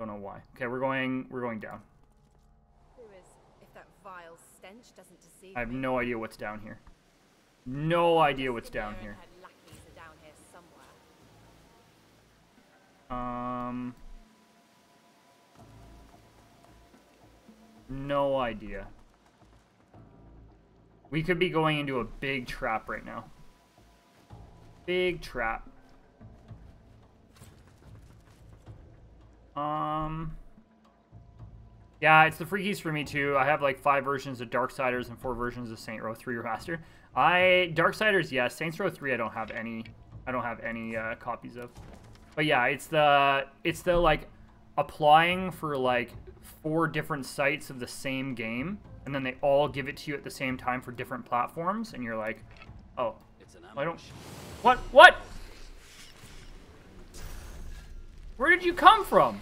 Don't know why. Okay, we're going down. If that vile stench doesn't deceive I have no idea what's down here. No idea what's down here. No idea. We could be going into a big trap right now. Big trap. Yeah, it's the freakies for me too. I have like 5 versions of Darksiders and 4 versions of Saint Row 3 Remastered. Darksiders, yes. Saints Row 3, I don't have any copies of. But yeah, it's the like applying for like 4 different sites of the same game, and then they all give it to you at the same time for different platforms, and you're like, oh, I don't. What? Where did you come from?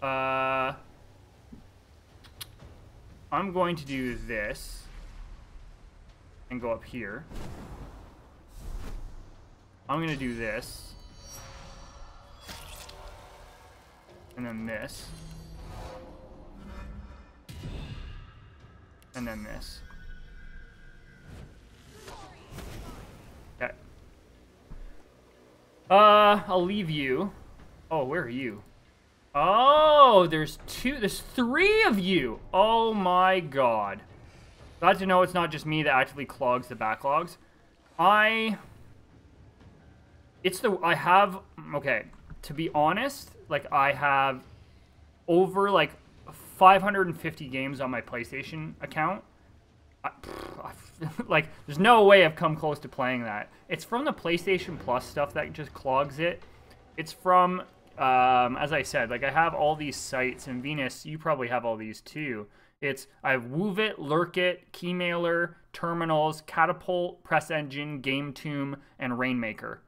I'm going to do this and go up here. I'm going to do this and then this and then this. Okay. I'll leave you. Oh, where are you? Oh, there's 3 of you. Oh my god. Glad to know it's not just me that actually clogs the backlogs. Okay, to be honest, like I have over like 550 games on my PlayStation account. Like there's no way I've come close to playing that. It's from the PlayStation Plus stuff that just clogs it. It's from as I said, like I have all these sites, and Venus, you probably have all these too. I have Woove it, Lurk it, Keymailer, Terminals, Catapult, Press Engine, Game Tomb, and Rainmaker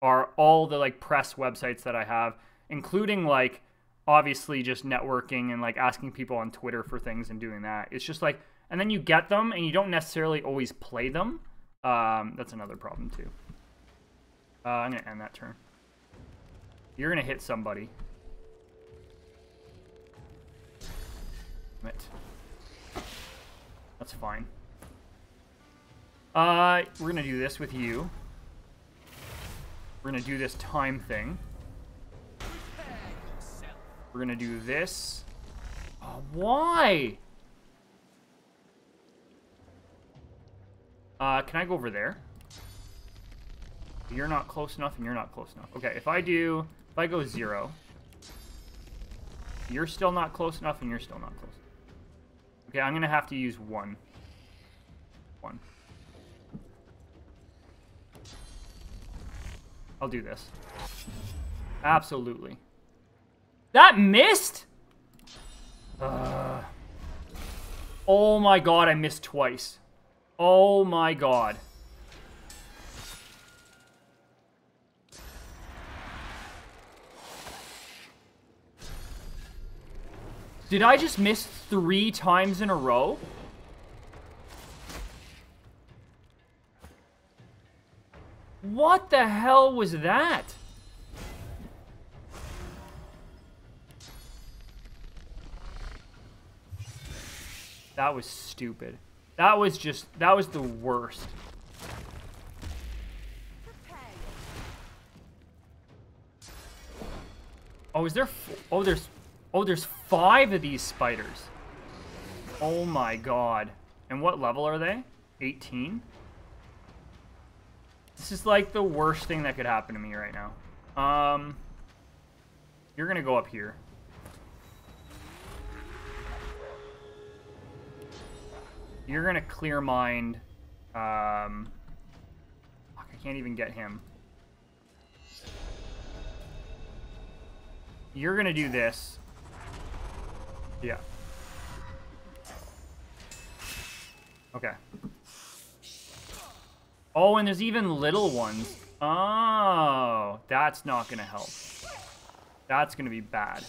are all the like press websites that I have, including like obviously just networking and like asking people on Twitter for things and doing that. It's just like, and then you get them and you don't necessarily always play them. That's another problem too. I'm gonna end that turn. You're gonna hit somebody. Damn it. That's fine. We're gonna do this with you. We're gonna do this time thing. We're gonna do this. Oh, why? Can I go over there? You're not close enough, and you're not close enough. Okay, if I go 0, you're still not close enough, and you're still not close. Okay, I'm gonna have to use 1. 1. I'll do this. Absolutely. That missed? Oh my god, I missed twice. Oh my god. Did I just miss 3 times in a row? What the hell was that? That was stupid. That was the worst. Oh, there's 5 of these spiders. Oh my god. And what level are they? 18? This is like the worst thing that could happen to me right now. You're gonna go up here. You're gonna clear mind. Fuck, I can't even get him. You're gonna do this. Yeah. Okay. Oh, and there's even little ones. Oh, that's not gonna help. That's gonna be bad.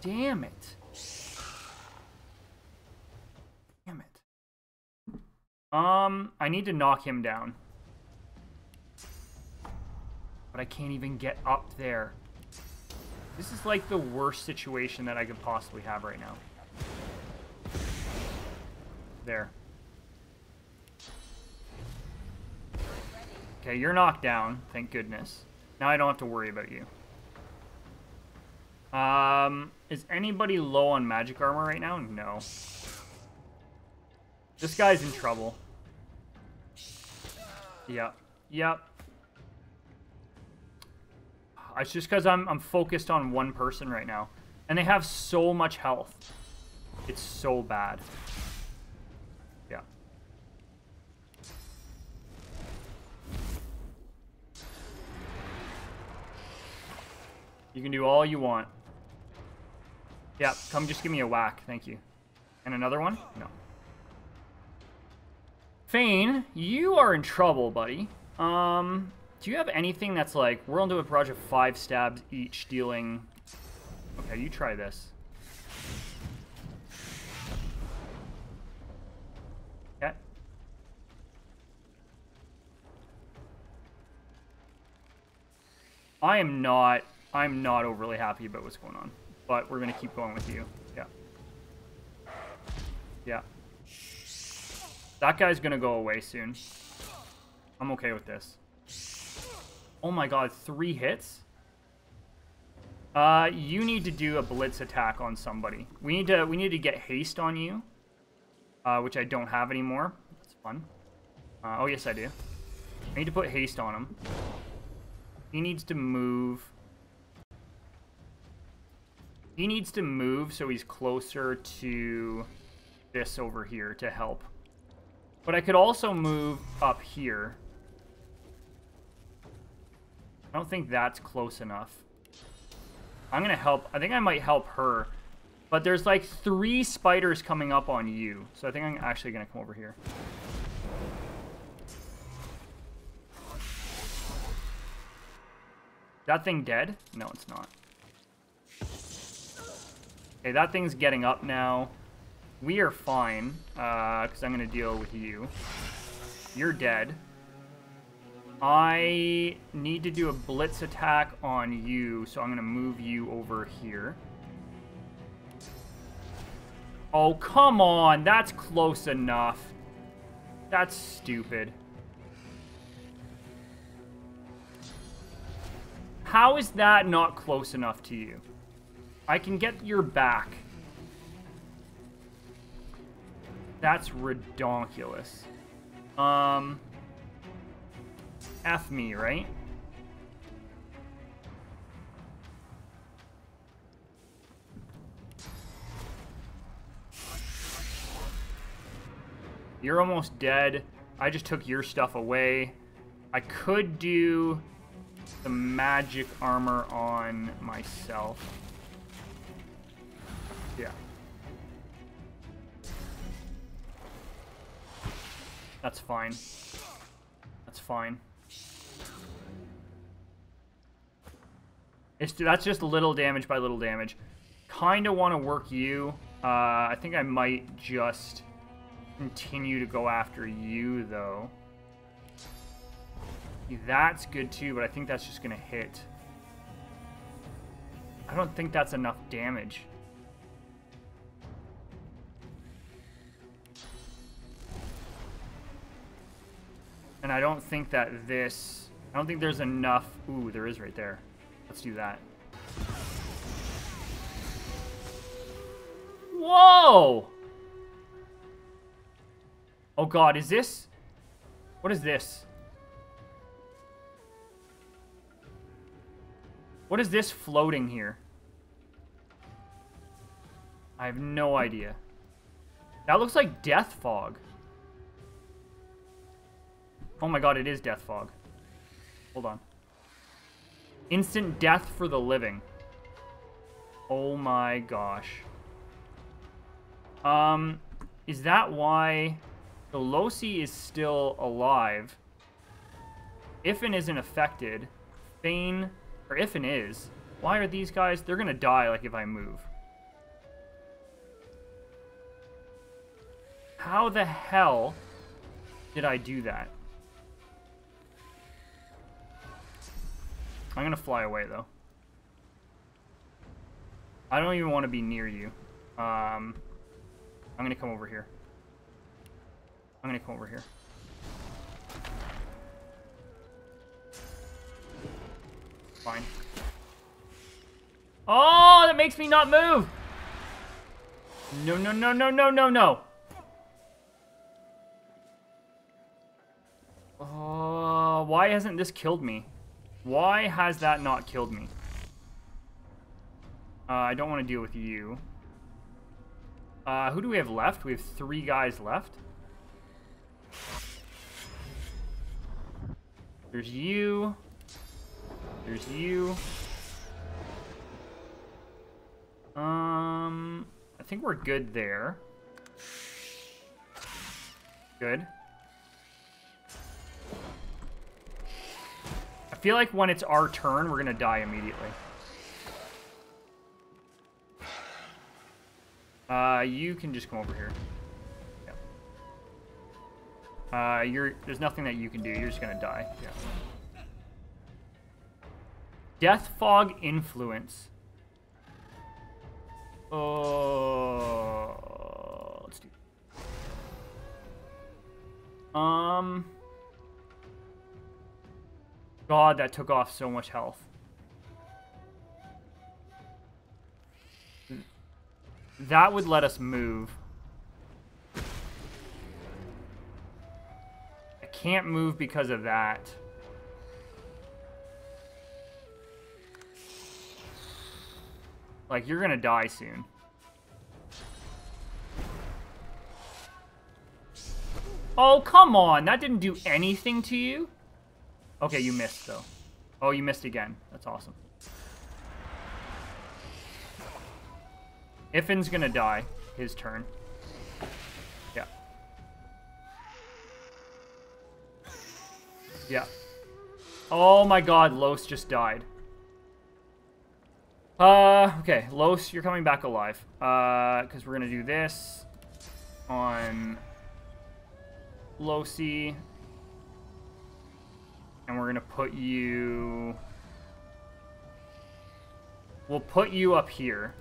Damn it. Damn it. I need to knock him down. but I can't even get up there. This is like the worst situation that I could possibly have right now. There. Okay, you're knocked down, thank goodness. Now I don't have to worry about you. Is anybody low on magic armor right now? No. This guy's in trouble. Yep. Yep. It's just because I'm focused on one person right now. And they have so much health. It's so bad. Yeah. You can do all you want. Yeah, come just give me a whack. Thank you. And another one? No. Fane, you are in trouble, buddy. Do you have anything that's like, we're onto a project 5 stabs each, dealing... Okay, you try this. Okay. I'm not overly happy about what's going on, but we're gonna keep going with you. Yeah. Yeah. That guy's gonna go away soon. I'm okay with this. Oh my god, 3 hits? You need to do a blitz attack on somebody. We need to get haste on you, which I don't have anymore. That's fun. Oh yes, I do. I need to put haste on him. He needs to move. He needs to move so he's closer to this over here to help. But I could also move up here. I don't think that's close enough. I'm gonna help. I think I might help her. But there's like 3 spiders coming up on you. So I think I'm actually gonna come over here. That thing dead? No, it's not. Okay, that thing's getting up now. We are fine, because I'm going to deal with you. You're dead. I need to do a blitz attack on you, so I'm going to move you over here. Oh, come on! That's close enough. That's stupid. How is that not close enough to you? I can get your back. That's redonkulous. F me, right? You're almost dead. I just took your stuff away. I could do the magic armor on myself. Yeah. That's fine. That's fine. That's just little damage by little damage. Kinda want to work you. I think I might just continue to go after you, though. That's good, too, but I think that's just going to hit. I don't think that's enough damage. And I don't think that this... I don't think there's enough... Ooh, there is right there. Let's do that. Whoa! Oh god, is this... What is this? What is this floating here? I have no idea. That looks like death fog. Oh my god, it is death fog. Hold on. Instant death for the living. Oh my gosh. Is that why the Lohse is still alive? Ifan isn't affected. Fane, or Ifan is. Why are these guys? They're gonna die, like, if I move. How the hell did I do that? I'm gonna fly away, though. I don't even want to be near you. I'm gonna come over here. I'm gonna come over here. Fine. Oh, that makes me not move! No, no, no, no, no, no, no! Oh, why hasn't this killed me? Why has that not killed me? I don't want to deal with you. Who do we have left? We have 3 guys left. There's you. There's you. I think we're good there. Good. I feel like when it's our turn, we're gonna die immediately. You can just come over here. Yep. There's nothing that you can do. You're just gonna die. Yeah. Death fog influence. Oh, let's do it. God, that took off so much health. That would let us move. I can't move because of that. Like, you're gonna die soon. Oh, come on! That didn't do anything to you? Okay, you missed, though. Oh, you missed again. That's awesome. Ifan's gonna die. His turn. Yeah. Yeah. Oh my god, Lohse just died. Okay, Lohse, you're coming back alive. Because we're gonna do this on Lohse. And we're gonna put you... We'll put you up here.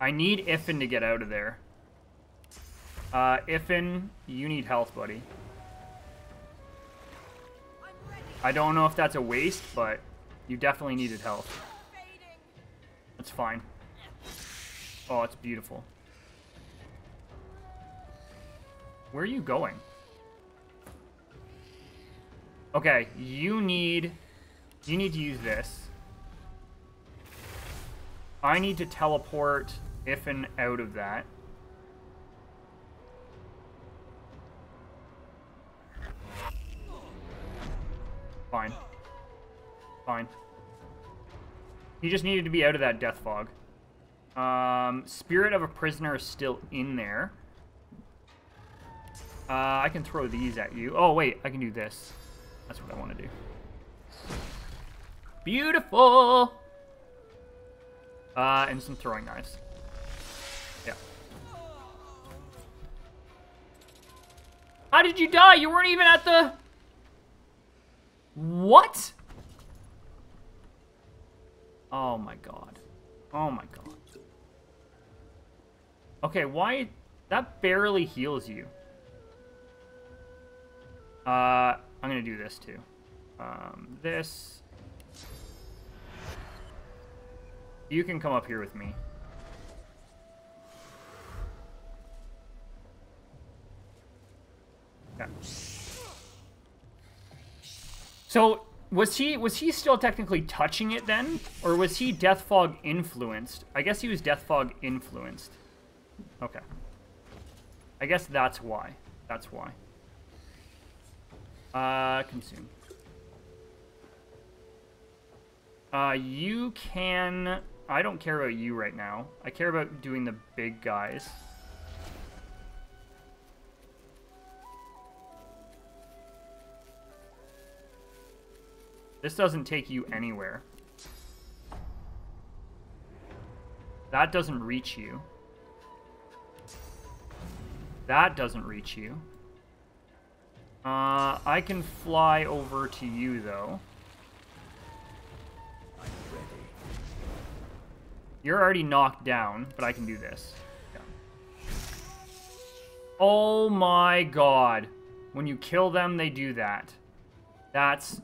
I need Ifan to get out of there. Ifan, you need health, buddy. I don't know if that's a waste, but you definitely needed health. That's fine. Oh, it's beautiful. Where are you going? Okay, you need to use this. I need to teleport Ifan out of that. Fine. Fine. He just needed to be out of that death fog. Spirit of a prisoner is still in there. I can throw these at you. Oh, wait. I can do this. That's what I want to do. Beautiful! And some throwing knives. Yeah. How did you die? You weren't even at the... What? Oh my god. Oh my god. Okay, why... That barely heals you. I'm gonna do this too. This... You can come up here with me. Yeah. So was he still technically touching it then, or was he death fog influenced? I guess he was death fog influenced. Okay. I guess that's why. That's why. Consume. You can. I don't care about you right now. I care about doing the big guys. This doesn't take you anywhere. That doesn't reach you. That doesn't reach you. I can fly over to you, though. I'm ready. You're already knocked down, but I can do this. Yeah. Oh my god. When you kill them, they do that. That's...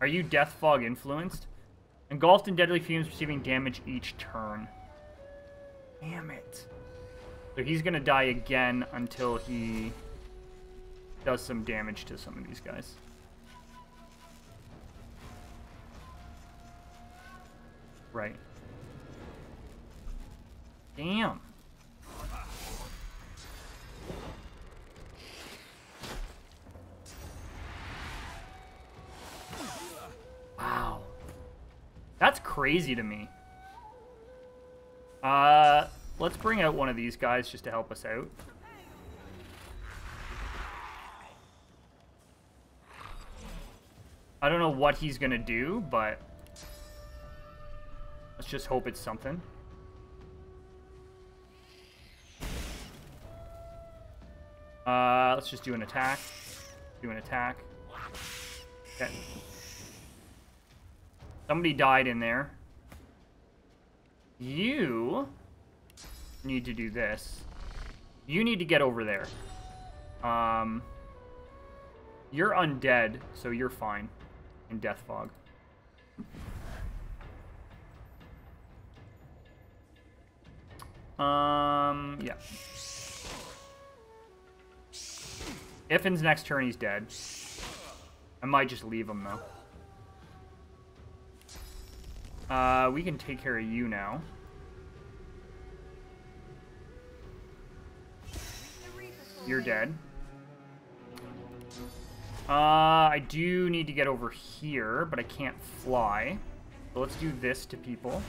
Are you Death Fog influenced? Engulfed in deadly fumes, receiving damage each turn. Damn it. So he's gonna die again until he does some damage to some of these guys. Right. Damn. Wow. That's crazy to me. Let's bring out one of these guys just to help us out. I don't know what he's gonna do, but let's just hope it's something. Let's just do an attack. Do an attack. Okay. Somebody died in there. You... need to do this. You need to get over there. You're undead, so you're fine in Death Fog. Yeah. Ifen's next turn, he's dead. I might just leave him, though. We can take care of you now. You're dead. I do need to get over here, but I can't fly. So let's do this to people.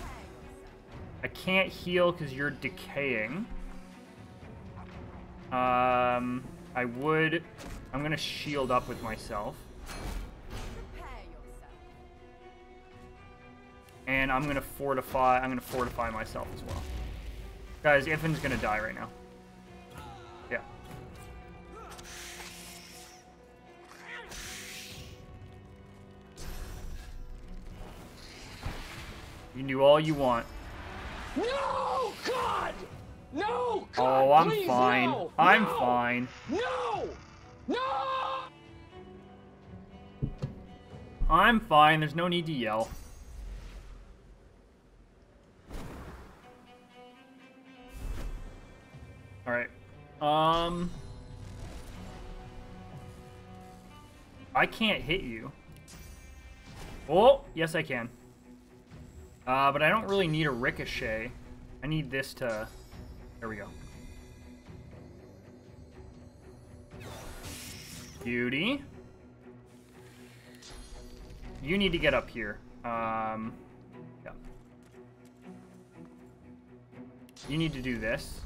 I can't heal because you're decaying. I'm going to shield up with myself. And I'm going to fortify. I'm going to fortify myself as well. Guys, Ifen's going to die right now. Yeah. You can do all you want. No, God! No, God! Oh, I'm please, fine. No, I'm no, fine. No! No! I'm fine. There's no need to yell. Alright. I can't hit you. Oh, yes, I can. But I don't really need a ricochet. I need this to... There we go. Beauty. You need to get up here. Yeah. You need to do this.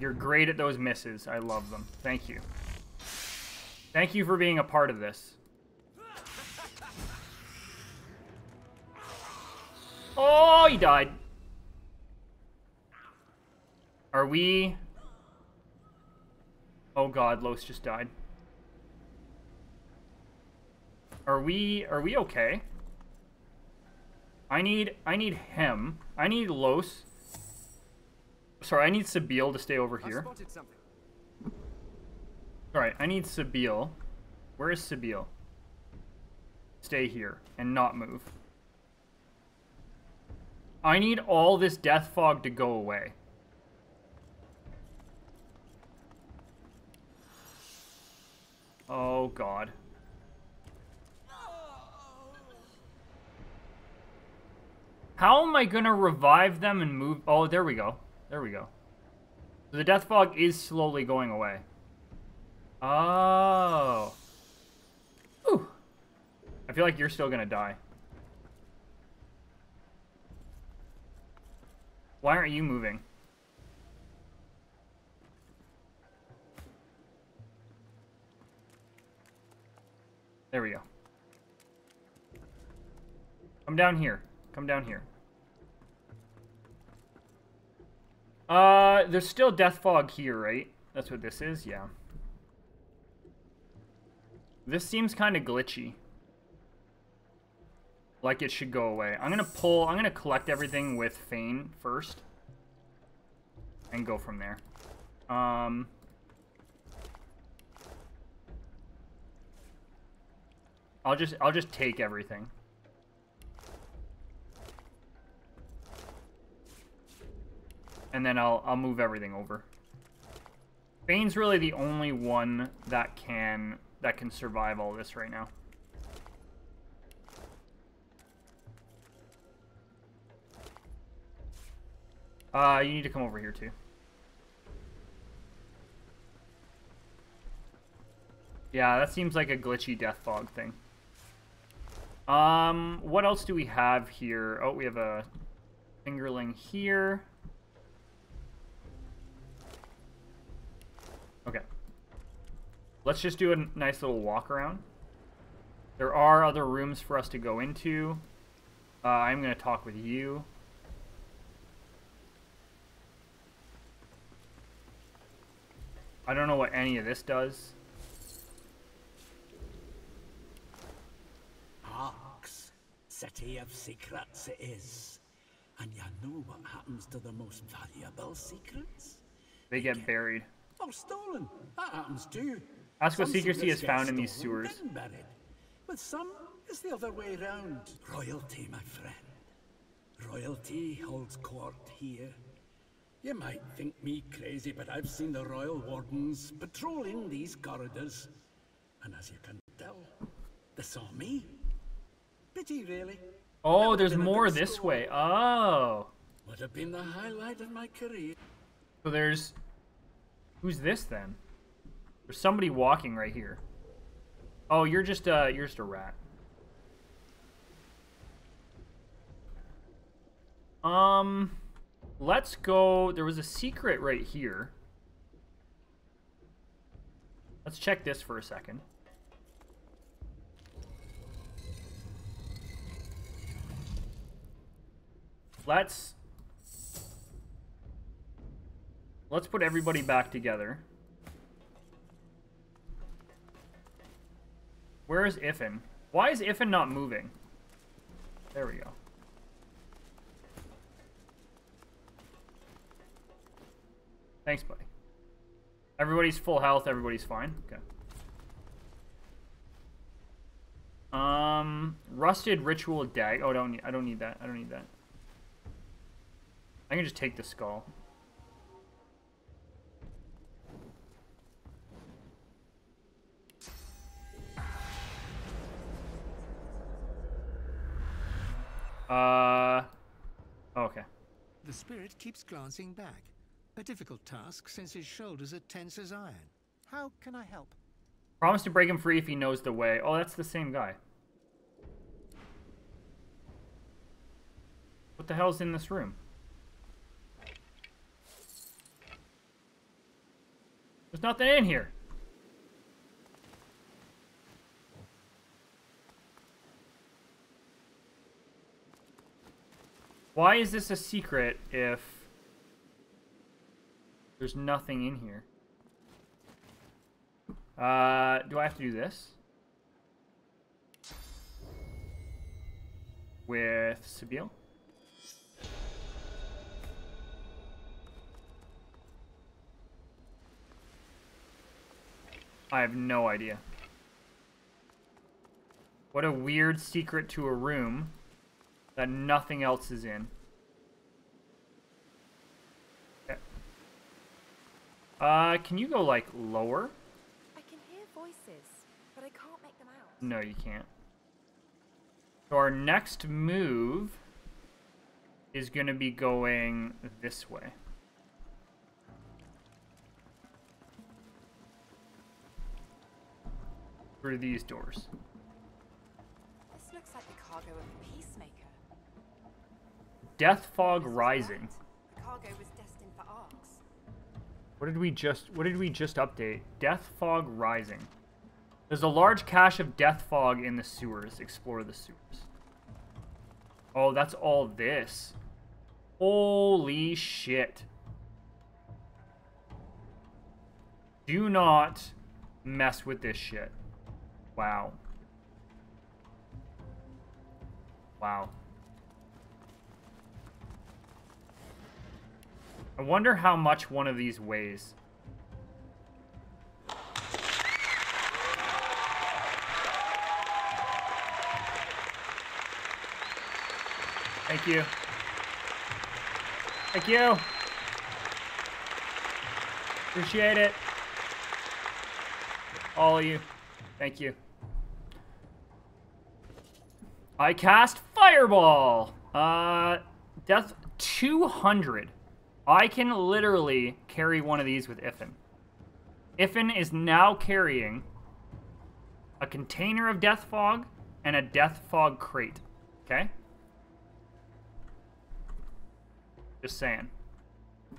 You're great at those misses. I love them. Thank you. Thank you for being a part of this. Oh, he died. Are we... Oh god, Lohse just died. Are we okay? I need him. I need Lohse. Sorry, I need Sebille to stay over here. Alright, I need Sebille. Where is Sebille? Stay here and not move. I need all this death fog to go away. Oh, God. How am I going to revive them and move? Oh, there we go. There we go. So the death fog is slowly going away. Oh. Whew. I feel like you're still going to die. Why aren't you moving? There we go. Come down here. Come down here. There's still Death Fog here, right? That's what this is? Yeah. This seems kind of glitchy. Like it should go away. I'm gonna collect everything with Fane first. And go from there. I'll just take everything. And then I'll move everything over. Fane's really the only one that can survive all this right now. You need to come over here too. Yeah, that seems like a glitchy Death Fog thing. What else do we have here? Oh, we have a fingerling here. Okay. Let's just do a nice little walk around. There are other rooms for us to go into. I'm going to talk with you. I don't know what any of this does. Arcs, city of secrets it is. And you know what happens to the most valuable secrets? They get buried. Oh, stolen. That happens too. That's what secrecy is found in these sewers. Buried. With some, it's the other way around. Royalty, my friend. Royalty holds court here. You might think me crazy, but I've seen the royal wardens patrolling these corridors. And as you can tell, they saw me. Pity, really. Oh, there's more this way. Oh. Would have been the highlight of my career. So there's... Who's this then? There's somebody walking right here. Oh, you're just a rat. Let's go. There was a secret right here. Let's check this for a second. Let's put everybody back together. Where is Ifan? Why is Ifan not moving? There we go. Thanks, buddy. Everybody's full health. Everybody's fine. Okay. Rusted ritual dag. Oh, I don't need that. I don't need that. I can just take the skull. Okay. The spirit keeps glancing back. A difficult task since his shoulders are tense as iron. How can I help? Promise to break him free if he knows the way. Oh, that's the same guy. What the hell's in this room? There's nothing in here. Why is this a secret if there's nothing in here? Do I have to do this? With Sebille? I have no idea. What a weird secret to a room that nothing else is in. Okay. Can you go, like, lower? I can hear voices, but I can't make them out. No, you can't. So our next move is going to be going this way. Through these doors. This looks like the cargo of the Peacemaker. Death Fog Rising. The cargo was destined for Arcs. What did we just update? Death Fog Rising. There's a large cache of Death Fog in the sewers. Explore the sewers. Oh, that's all this. Holy shit. Do not mess with this shit. Wow. Wow. I wonder how much one of these weighs. Thank you. Thank you. Appreciate it. All of you. Thank you. I cast Fireball. Death 200. I can literally carry one of these with Ifan. Ifan is now carrying a container of Death Fog and a Death Fog crate. Okay? Just saying.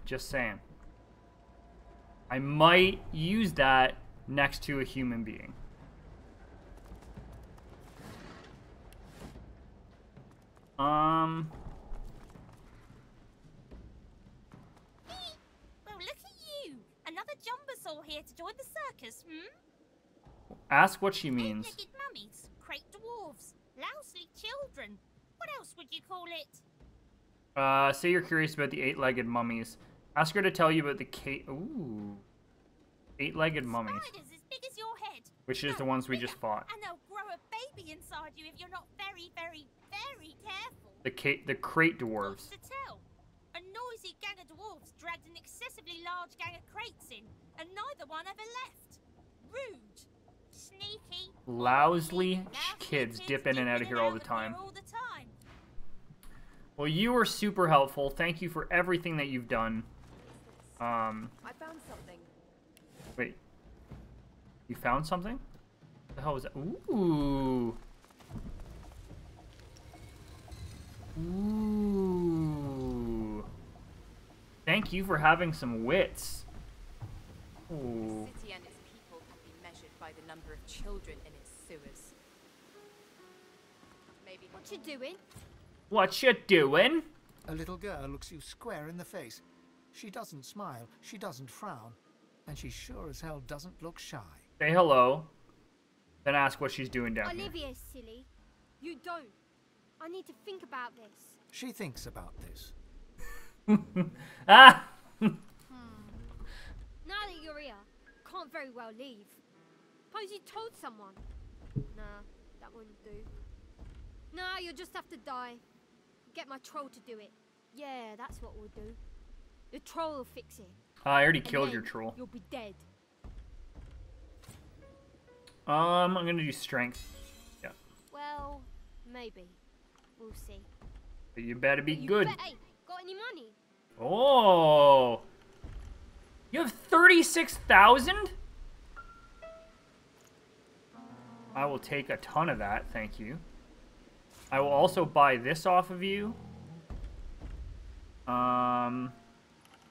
Just saying. I might use that next to a human being. Hey, well, look at you. Another Jumbasaur here to join the circus, hmm? Ask what she means. Eight-legged mummies, crate dwarves, lousy children. What else would you call it? Say you're curious about the eight-legged mummies. Ask her to tell you about the Ooh. Eight-legged mummies. Spiders as big as your head. Which is the ones we just fought. And they'll grow a baby inside you if you're not very, very, very careful. The crate dwarves. What's to tell? A noisy gang of dwarves dragged an excessively large gang of crates in, and neither one ever left. Rude. Sneaky. Lousy kids dip in and out of here all the time. Well, you were super helpful. Thank you for everything that you've done. I found something. Wait. You found something? What the hell was that? Ooh. Ooh. Thank you for having some wits. Ooh. The city and its people can be measured by the number of children in its sewers. Maybe. What you doing? What you doing? A little girl looks you square in the face. She doesn't smile, she doesn't frown, and she sure as hell doesn't look shy. Say hello, then ask what she's doing down here. Olivia, silly. You don't. I need to think about this. She thinks about this. Ah! Now that you're here, can't very well leave. Suppose you told someone. Nah, that wouldn't do. Nah, you'll just have to die. Get my troll to do it. Yeah, that's what we'll do. The troll will fix it. I already killed your troll. You'll be dead. I'm gonna do strength. Yeah. Well, maybe. We'll see. But you better be good. Hey, got any money? Oh. You have 36,000? I will take a ton of that, thank you. I will also buy this off of you.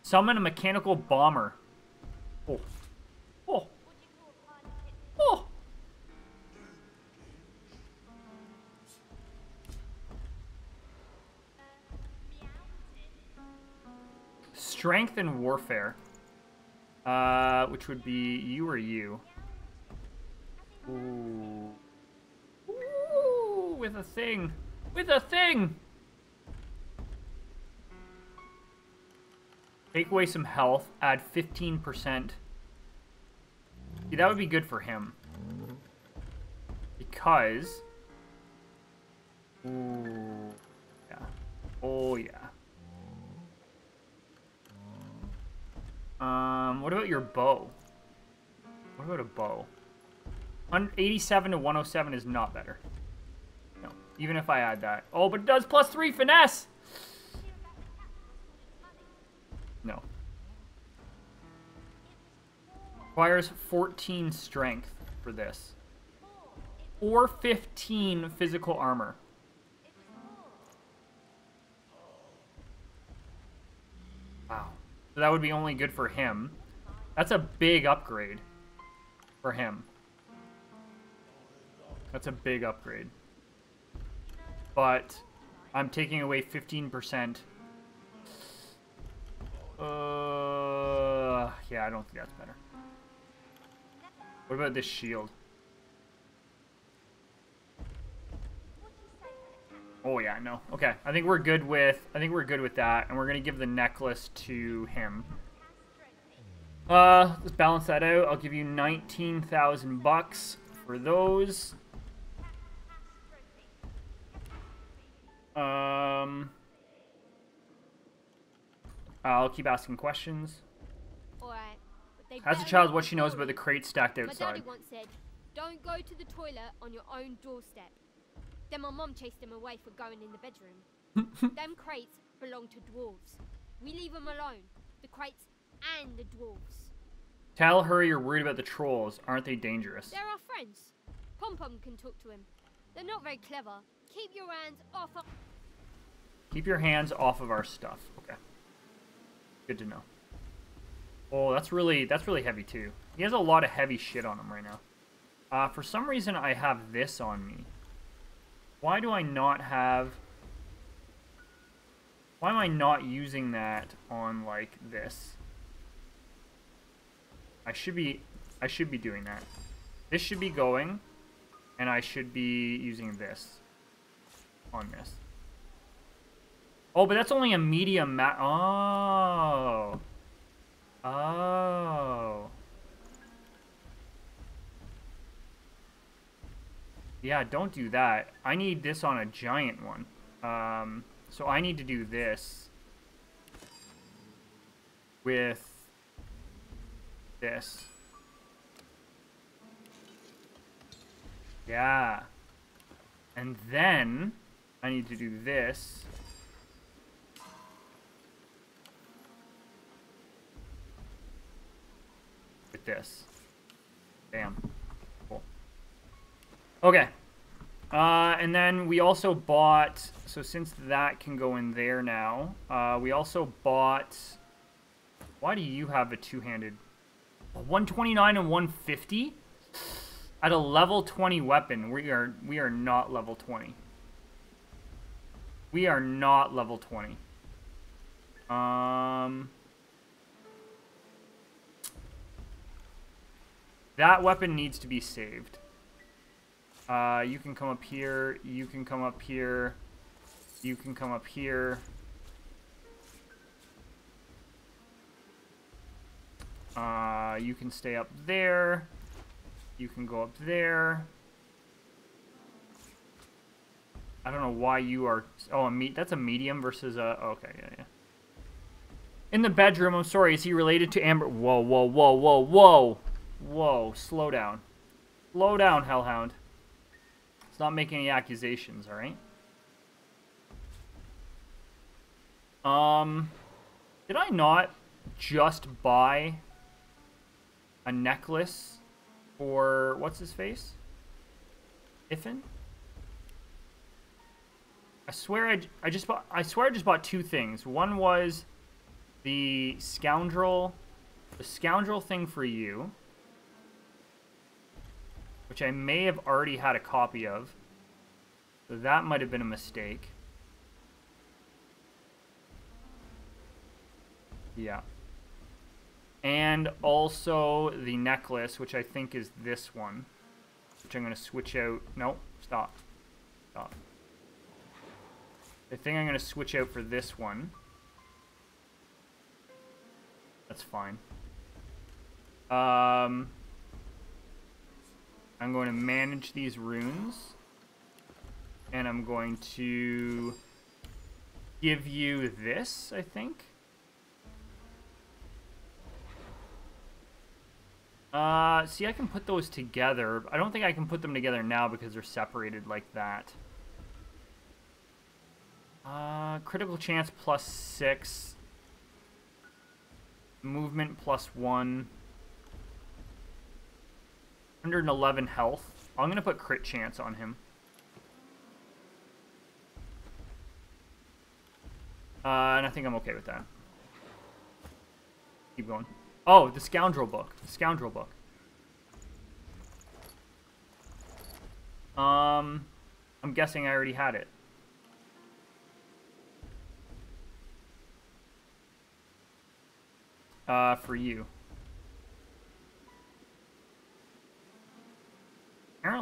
Summon a mechanical bomber. Oh. Oh. Oh. Strength and warfare. Which would be you or you. Ooh. Ooh, with a thing. With a thing! Take away some health, add 15%. See, that would be good for him. Because... Ooh, yeah. Oh, yeah. What about your bow? What about a bow? 87 to 107 is not better. No, even if I add that. Oh, but it does +3 finesse! No. Requires 14 strength for this. Or 15 physical armor. Wow. So that would be only good for him. That's a big upgrade for him. That's a big upgrade. But I'm taking away 15%. Yeah, I don't think that's better. What about this shield? Oh yeah, no. Okay, I think we're good with that, and we're gonna give the necklace to him. Let's balance that out. I'll give you 19,000 bucks for those. I'll keep asking questions. Alright. As a child, what she knows about the crate stacked outside. My daddy once said, "Don't go to the toilet on your own doorstep." Then my mom chased him away for going in the bedroom. Them crates belong to dwarves. We leave them alone. The crates and the dwarves. Tell her you're worried about the trolls. Aren't they dangerous? They're our friends. Pom Pom can talk to him. They're not very clever. Keep your hands off of... Keep your hands off of our stuff. Okay. Good to know. Oh, that's really heavy too. He has a lot of heavy shit on him right now. For some reason I have this on me. Why do I not have... Why am I not using that on like this? I should be doing that. This should be going, and I should be using this on this. Oh, but that's only a medium mat. Oh. Oh. Yeah, don't do that. I need this on a giant one. So I need to do this with this. Yeah. And then I need to do this. With this. Bam. Cool. Okay. And then we also bought... So since that can go in there now, we also bought... Why do you have a two-handed... 129 and 150? At a level 20 weapon. We are not level 20. We are not level 20. That weapon needs to be saved. You can come up here. You can come up here. You can come up here. You can stay up there. You can go up there. I don't know why you are... Oh, that's a medium versus a... Okay, yeah. In the bedroom, I'm sorry. Is he related to Amber? Whoa, whoa, whoa, whoa, whoa. Whoa, slow down. Slow down, Hellhound. Let's not make any accusations, alright? Did I not just buy a necklace for... What's his face? Ifan? I swear I just bought two things. One was the scoundrel... The scoundrel thing for you... which I may have already had a copy of. So that might have been a mistake. Yeah. And also the necklace, which I think is this one. Which I'm going to switch out. No, stop. Stop. I think I'm going to switch out for this one. That's fine. I'm going to manage these runes, and I'm going to give you this, I think. See, I can put those together, but I don't think I can put them together now because they're separated like that. Critical chance plus 6. Movement plus 1. 111 health. I'm going to put crit chance on him. And I think I'm okay with that. Keep going. Oh, the scoundrel book. The scoundrel book. I'm guessing I already had it. For you.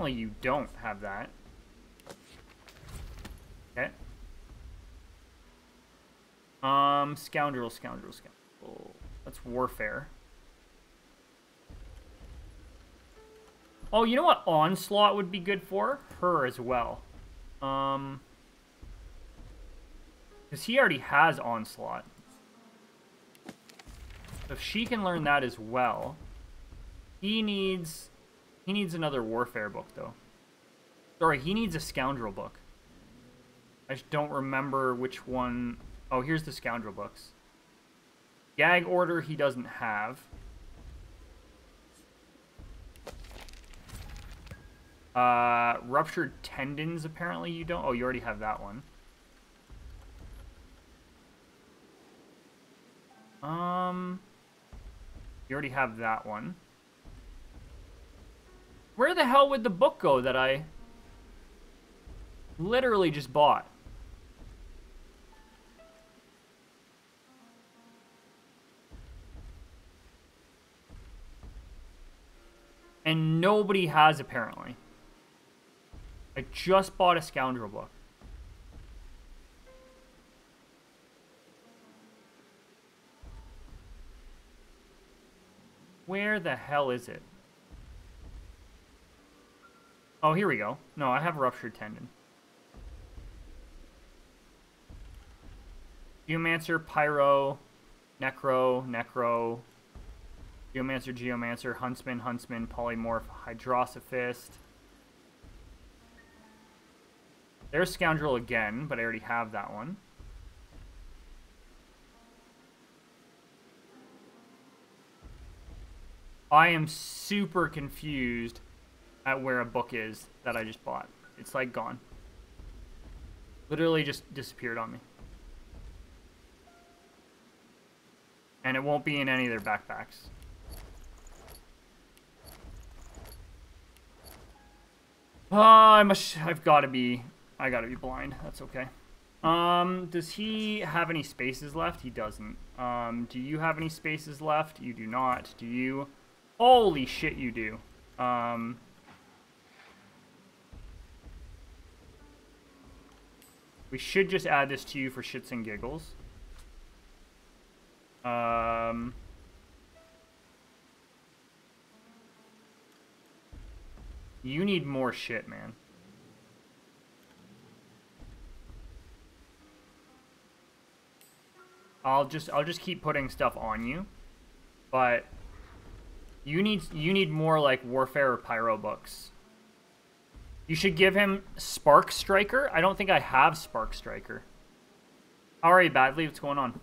apparently you don't have that. Okay. Scoundrel. That's warfare. Oh, you know what onslaught would be good for? Her as well. Because he already has onslaught. So if she can learn that as well, he needs another warfare book though. Sorry, he needs a scoundrel book. I just don't remember which one. Oh, here's the scoundrel books. Gag order he doesn't have. Ruptured tendons, apparently you don't. Oh, you already have that one. You already have that one. Where the hell would the book go that I literally just bought? And nobody has, apparently. I just bought a scoundrel book. Where the hell is it? Oh, here we go. No, I have a ruptured tendon. Geomancer, pyro, necro, geomancer, huntsman, polymorph, hydrosophist. There's scoundrel again, but I already have that one. I am super confused at where a book is that I just bought. It's like gone. Literally just disappeared on me. And it won't be in any of their backpacks. Oh, I gotta be blind. That's okay. Does he have any spaces left? He doesn't. Do you have any spaces left? You do not. Do you? Holy shit, you do. We should just add this to you for shits and giggles. You need more shit, man. I'll just keep putting stuff on you, but you need more like warfare or pyro books. You should give him Spark Striker. I don't think I have Spark Striker. All right, Badly, what's going on?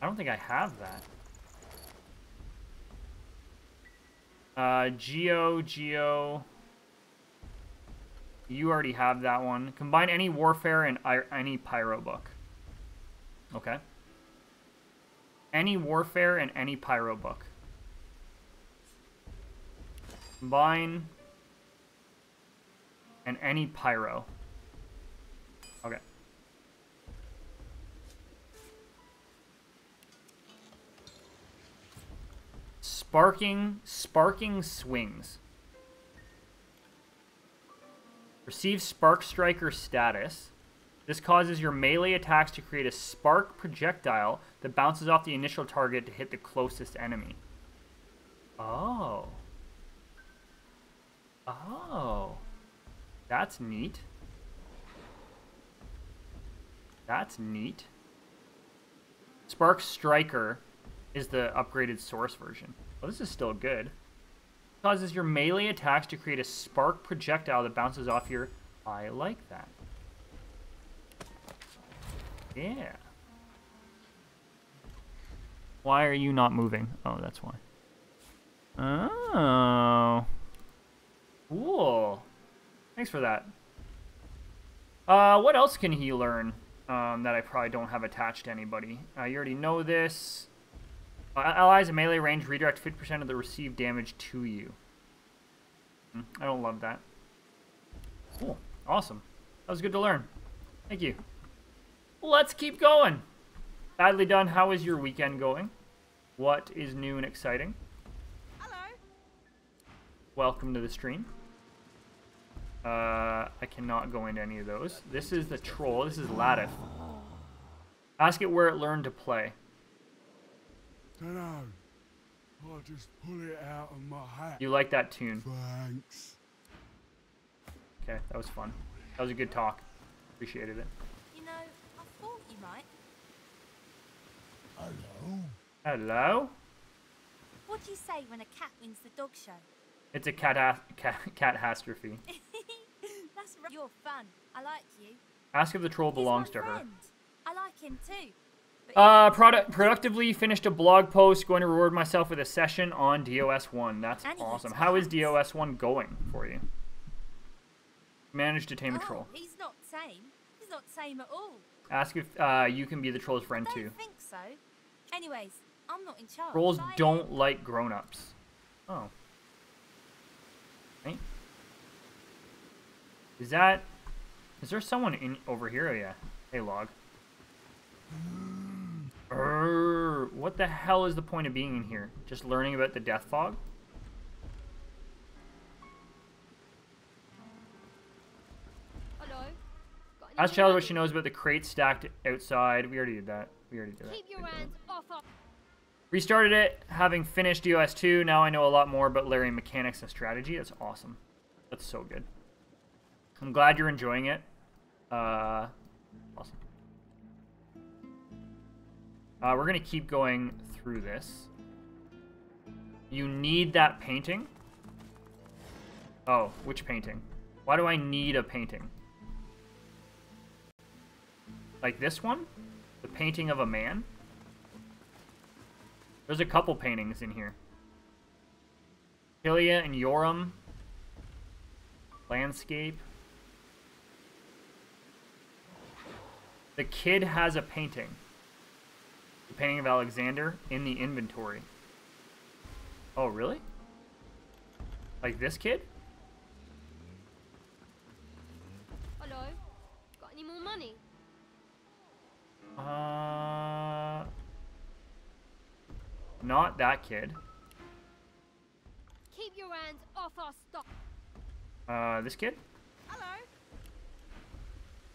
I don't think I have that. Geo. You already have that one. Combine any warfare and any pyro book. Okay. Any warfare and any pyro book. Combine and any pyro. Okay. Sparking swings. Receive Spark Striker status. This causes your melee attacks to create a spark projectile that bounces off the initial target to hit the closest enemy. Oh. That's neat. Spark Striker is the upgraded source version. Well, this is still good. It causes your melee attacks to create a spark projectile that bounces off your... I like that. Yeah. Why are you not moving? Oh, that's why. Oh. Cool. Thanks for that. What else can he learn that I probably don't have attached to anybody? You already know this. Allies in melee range redirect 50% of the received damage to you. I don't love that. Cool. Awesome. That was good to learn. Thank you. Let's keep going. Badly done. How is your weekend going? What is new and exciting? Hello. welcome to the stream. I cannot go into any of those. This is the troll. This is Latif. Ask it where it learned to play. Dunno. I'll just pull it out of my hat. You like that tune? Thanks. Okay, that was fun. That was a good talk. Appreciated it. You know, I thought you might. Hello. Hello. What do you say when a cat wins the dog show? It's a catastrophe. That's right. You're fun. I like you. Ask if the troll belongs to her. I like him too. Productively finished a blog post. Going to reward myself with a session on DOS 1. That's awesome. How is DOS 1 going for you? Managed to tame a troll. He's not tame. He's not tame at all. Ask if you can be the troll's friend too. I don't think so. Anyways, I'm not in charge. Trolls don't like grown-ups. Oh. Right. Is that? Is there someone in over here? Oh yeah. Hey log. What the hell is the point of being in here? Just learning about the death fog? Hello. Ask Child what she knows about the crates stacked outside. We already did that. Keep your hands off. Restarted it, having finished DOS 2. Now I know a lot more about Larry mechanics and strategy. That's awesome. That's so good. I'm glad you're enjoying it. Awesome. We're going to keep going through this. You need that painting? Oh, which painting? Why do I need a painting? Like this one? The painting of a man? There's a couple paintings in here. Kilia and Yoram. Landscape. The kid has a painting. The painting of Alexander in the inventory. Oh, really? Like this kid? Hello. Got any more money? Not that kid. Keep your hands off our stock. This kid? Hello.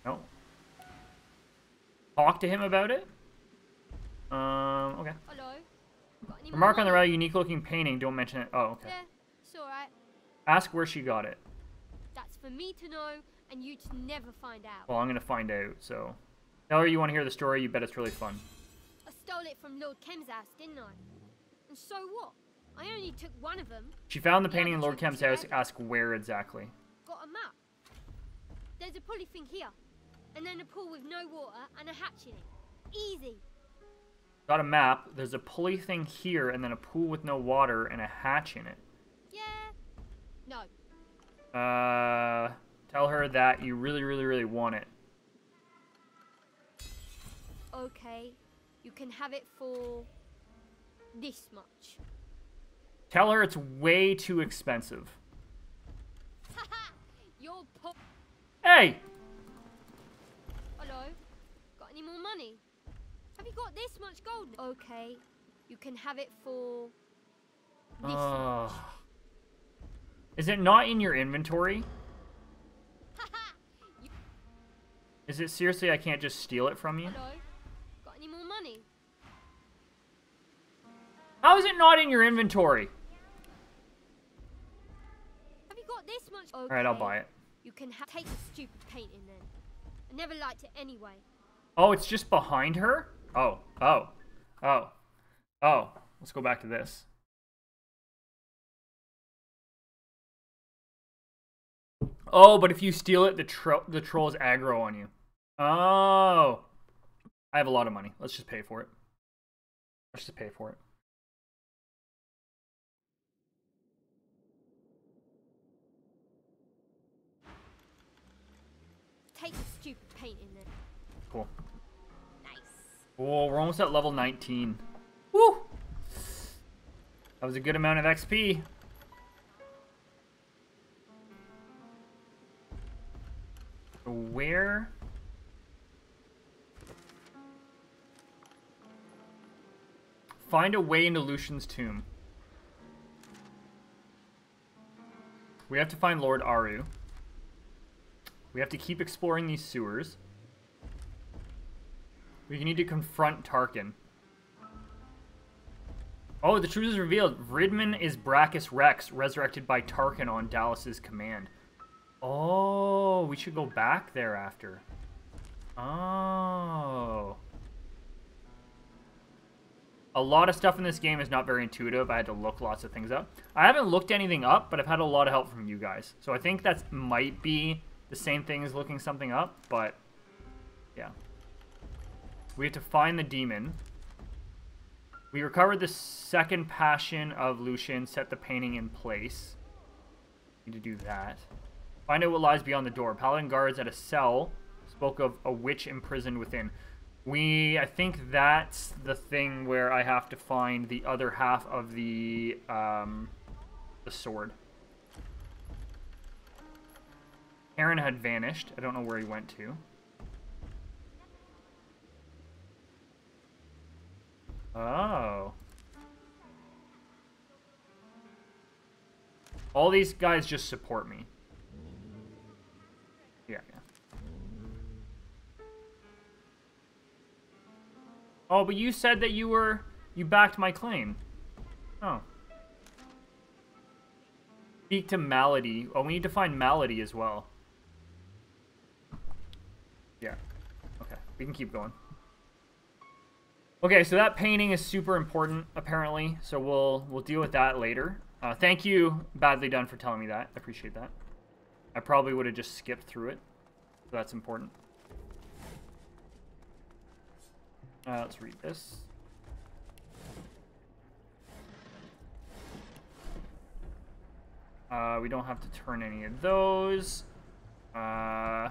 No. Talk to him about it? Okay. Hello. Remark on the rather unique looking painting. Don't mention it. Oh, okay. Yeah, it's alright. Ask where she got it. That's for me to know and you to never find out. Well, I'm going to find out, so. Tell her you want to hear the story. You bet it's really fun. I stole it from Lord Kem's house, didn't I? And so what? I only took one of them. She found the painting in Lord Kem's house. Ask where exactly. Got a map. There's a pulley thing here. And then a pool with no water and a hatch in it. Easy. Got a map. There's a pulley thing here, and then a pool with no water and a hatch in it. Yeah. No. Tell her that you really, really, really want it. Okay. You can have it for this much. Tell her it's way too expensive. You're po- Hey! Hello. Got any more money? Have you got this much gold? Okay, you can have it for this much. Is it not in your inventory? Is it seriously I can't just steal it from you? Hello? Got any more money? How is it not in your inventory? Have you got this much? Okay, all right, I'll buy it. You can take the stupid painting then. I never liked it anyway. Oh, it's just behind her? Oh, oh, oh, oh. Let's go back to this. Oh, but if you steal it, the troll's aggro on you. Oh. I have a lot of money. Let's just pay for it. Let's just pay for it. Take the stupid paint in there. Cool. Nice. Oh, we're almost at level 19. Woo! That was a good amount of XP. Where? Find a way into Lucian's tomb. We have to find Lord Aru. We have to keep exploring these sewers. We need to confront Tarkin. Oh, the truth is revealed. Vridman is Brachus Rex, resurrected by Tarkin on Dallas's command. Oh, we should go back there after. Oh. A lot of stuff in this game is not very intuitive. I had to look lots of things up. I haven't looked anything up, but I've had a lot of help from you guys. So I think that might be the same thing as looking something up, but yeah. We have to find the demon. We recovered the second passion of Lucian, set the painting in place. Need to do that. Find out what lies beyond the door. Paladin guards at a cell spoke of a witch imprisoned within. I think that's the thing where I have to find the other half of the sword. Aaron had vanished. I don't know where he went to. Oh. All these guys just support me. Yeah, yeah. Oh, but you said that you backed my claim. Oh. Speak to Malady. Oh, we need to find Malady as well. Yeah. Okay, we can keep going. Okay, so that painting is super important, apparently, so we'll deal with that later. Thank you, Badly Done, for telling me that. I appreciate that. I probably would have just skipped through it, so that's important. Let's read this. We don't have to turn any of those. Oh,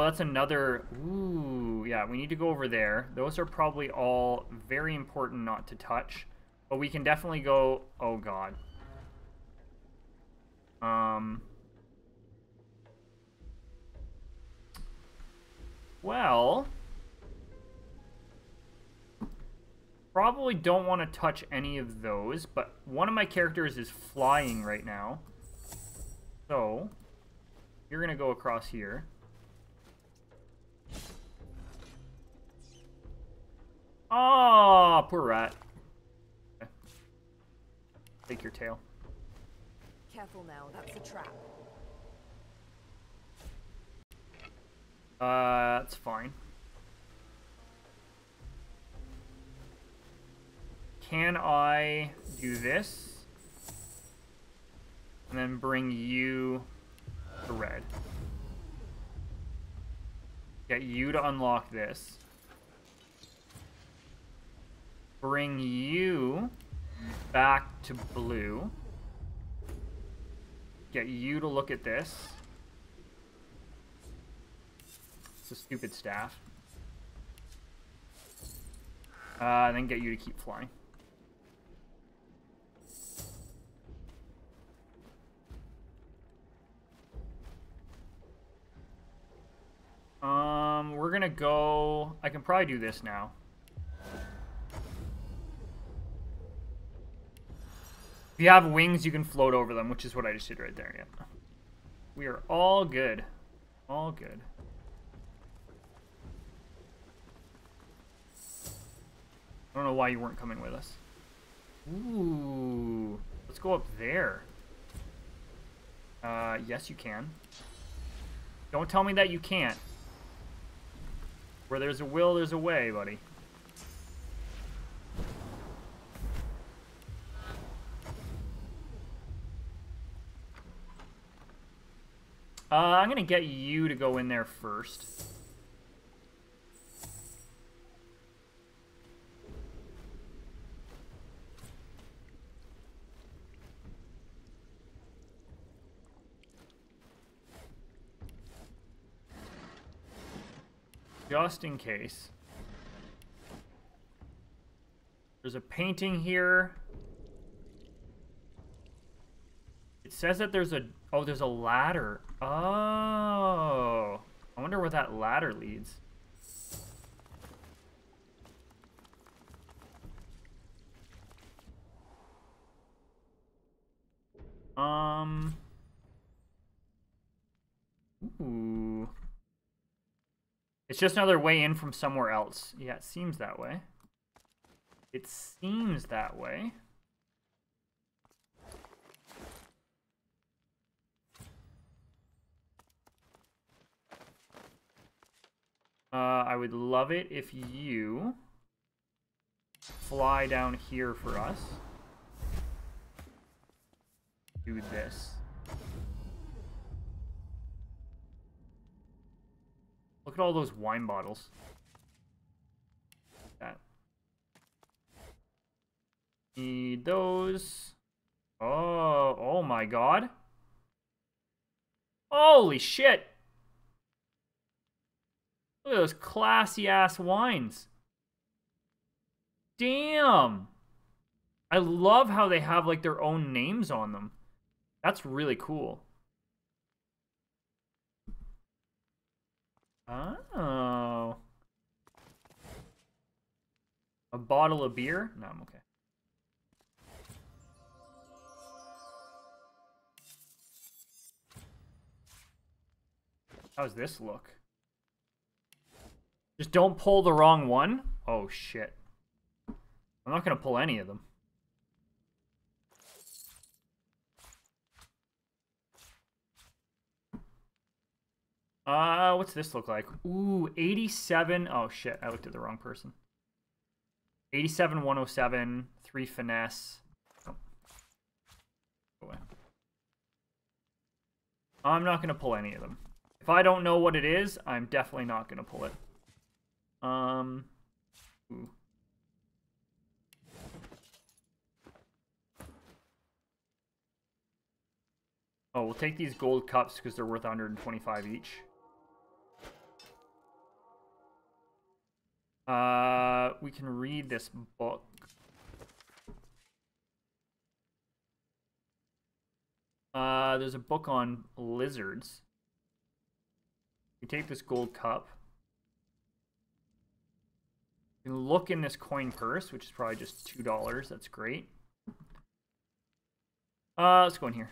that's another... Ooh, yeah, we need to go over there. Those are probably all very important not to touch. But we can definitely go... Oh, God. Well... Probably don't want to touch any of those, but one of my characters is flying right now. So, you're going to go across here. Oh, poor rat. Okay. Take your tail. Careful now, that's a trap. That's fine. Can I do this? And then bring you to red. Get you to unlock this. Bring you back to blue. Get you to look at this. It's a stupid staff. Then get you to keep flying. We're gonna go... I can probably do this now. If you have wings, you can float over them, which is what I just did right there. Yep. We are all good. All good. I don't know why you weren't coming with us. Ooh. Let's go up there. Yes, you can. Don't tell me that you can't. Where there's a will, there's a way, buddy. I'm going to get you to go in there first. Just in case. There's a painting here. It says that there's a... Oh, there's a ladder. Oh. I wonder where that ladder leads. Ooh. It's just another way in from somewhere else. Yeah, it seems that way. It seems that way. I would love it if you fly down here for us. Do this. Look at all those wine bottles. That. Need those. Oh, oh my god. Holy shit. Look at those classy ass wines. Damn. I love how they have like their own names on them. That's really cool. Oh. A bottle of beer? No, I'm okay. How's this look? Just don't pull the wrong one. Oh, shit. I'm not going to pull any of them. What's this look like? Ooh, 87. Oh, shit. I looked at the wrong person. 87, 107, 3 finesse. Oh. Go away. I'm not going to pull any of them. If I don't know what it is, I'm definitely not going to pull it. Ooh. Oh, we'll take these gold cups because they're worth 125 each. We can read this book. There's a book on lizards. We take this gold cup. You can look in this coin purse, which is probably just $2. That's great. Let's go in here.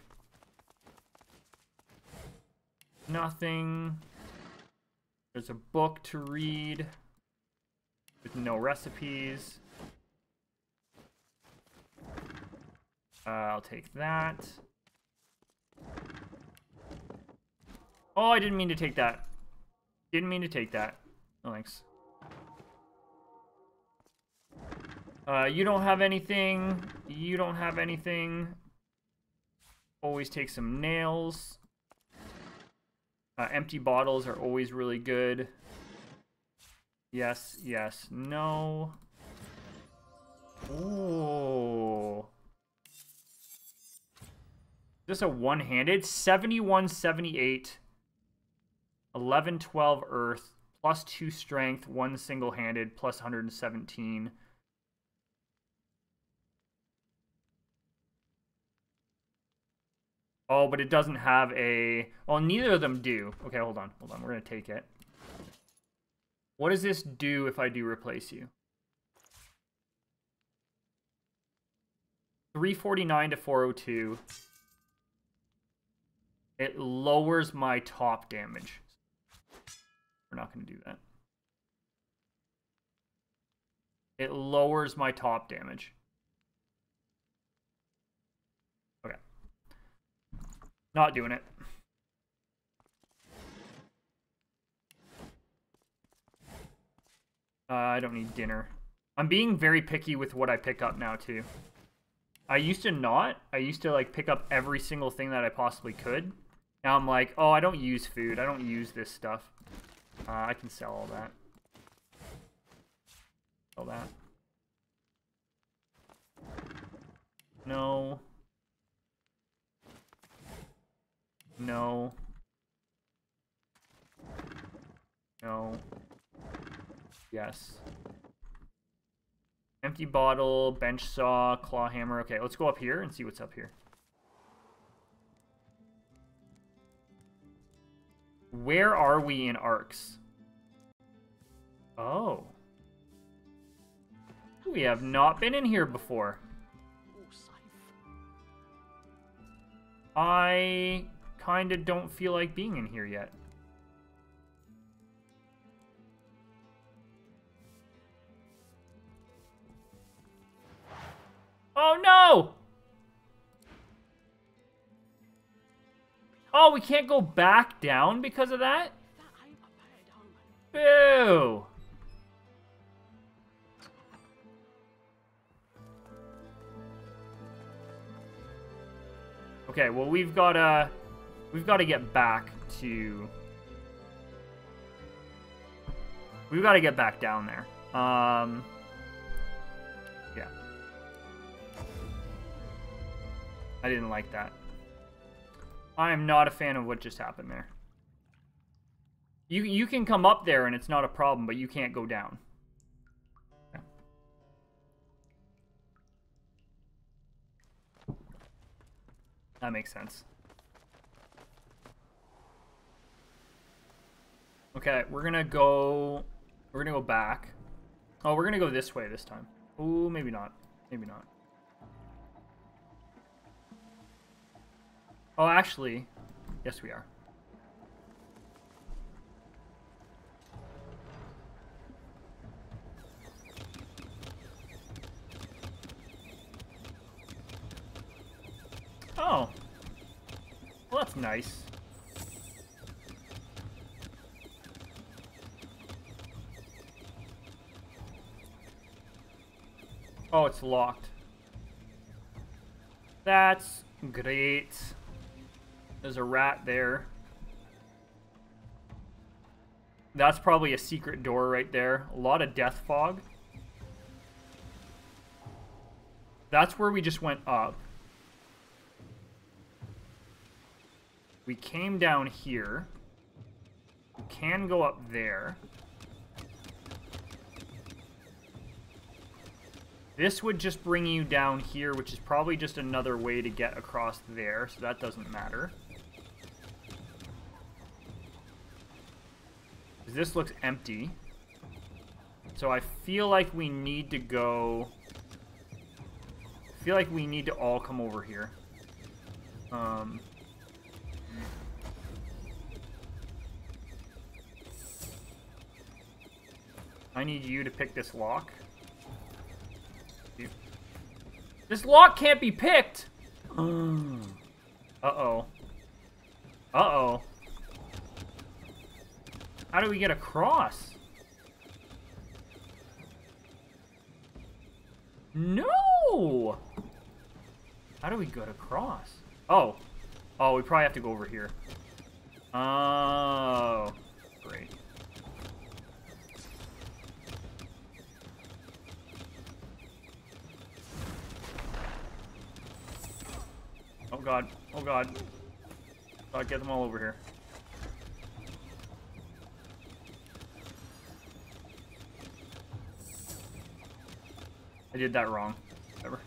Nothing. There's a book to read with no recipes. I'll take that. Oh, I didn't mean to take that. Didn't mean to take that. No thanks. You don't have anything. You don't have anything. Always take some nails. Empty bottles are always really good. Yes, yes, no. Oh. Is this a one-handed? 71, 78. 11, 12 earth. Plus 2 strength. 1 single-handed. Plus 117. Oh, but it doesn't have a... Oh, neither of them do. Okay, hold on. Hold on. We're going to take it. What does this do if I do replace you? 349 to 402. It lowers my top damage. We're not going to do that. It lowers my top damage. Not doing it. I don't need dinner. I'm being very picky with what I pick up now, too. I used to not. I used to, like, pick up every single thing that I possibly could. Now I'm like, oh, I don't use food. I don't use this stuff. I can sell all that. Sell that. No. No. No. Yes. Empty bottle, bench saw, claw hammer. Okay, let's go up here and see what's up here. Where are we in Arcs? Oh. We have not been in here before. I kind of don't feel like being in here yet. Oh no! Oh, we can't go back down because of that? Boo! Okay, well we've gotta get back to down there. Yeah. I didn't like that. I am not a fan of what just happened there. You can come up there and it's not a problem, but you can't go down. Okay. That makes sense. Okay, we're gonna go back. Oh, we're gonna go this way this time. Ooh, maybe not. Maybe not. Oh, actually, yes, we are. Oh, well, that's nice. Oh, it's locked. That's great. There's a rat there. That's probably a secret door right there. A lot of death fog. That's where we just went up. We came down here. We can go up there. This would just bring you down here, which is probably just another way to get across there, so that doesn't matter. This looks empty, so I feel like we need to go. I feel like we need to all come over here. I need you to pick this lock. This lock can't be picked. Uh-oh. Uh-oh. How do we get across? No! How do we get across? Oh. Oh, we probably have to go over here. Oh. Great. Oh, God. Oh, God. God, get them all over here. I did that wrong. Whatever.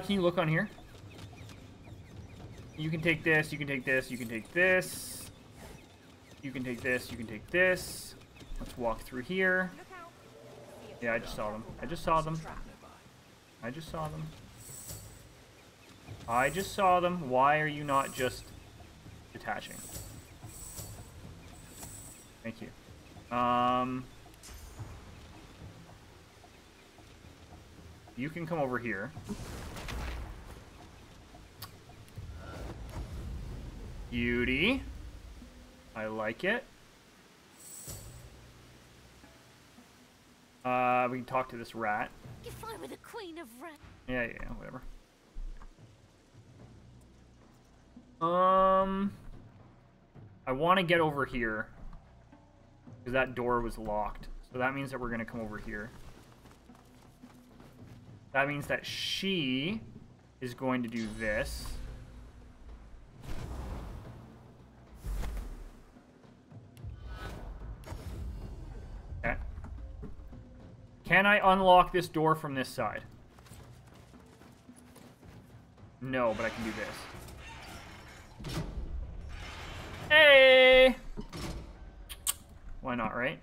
Can you look on here? You can take this, you can take this, you can take this. You can take this, you can take this. Let's walk through here. Yeah, I just saw them. I just saw them. I just saw them. I just saw them. Why are you not just detaching? Thank you. You can come over here. Beauty. I like it. We can talk to this rat. If I were the queen of rats. Yeah, yeah, whatever. I want to get over here. Because that door was locked. So that means that we're going to come over here. That means that she is going to do this. Okay. Can I unlock this door from this side? No, but I can do this. Hey! Why not, right?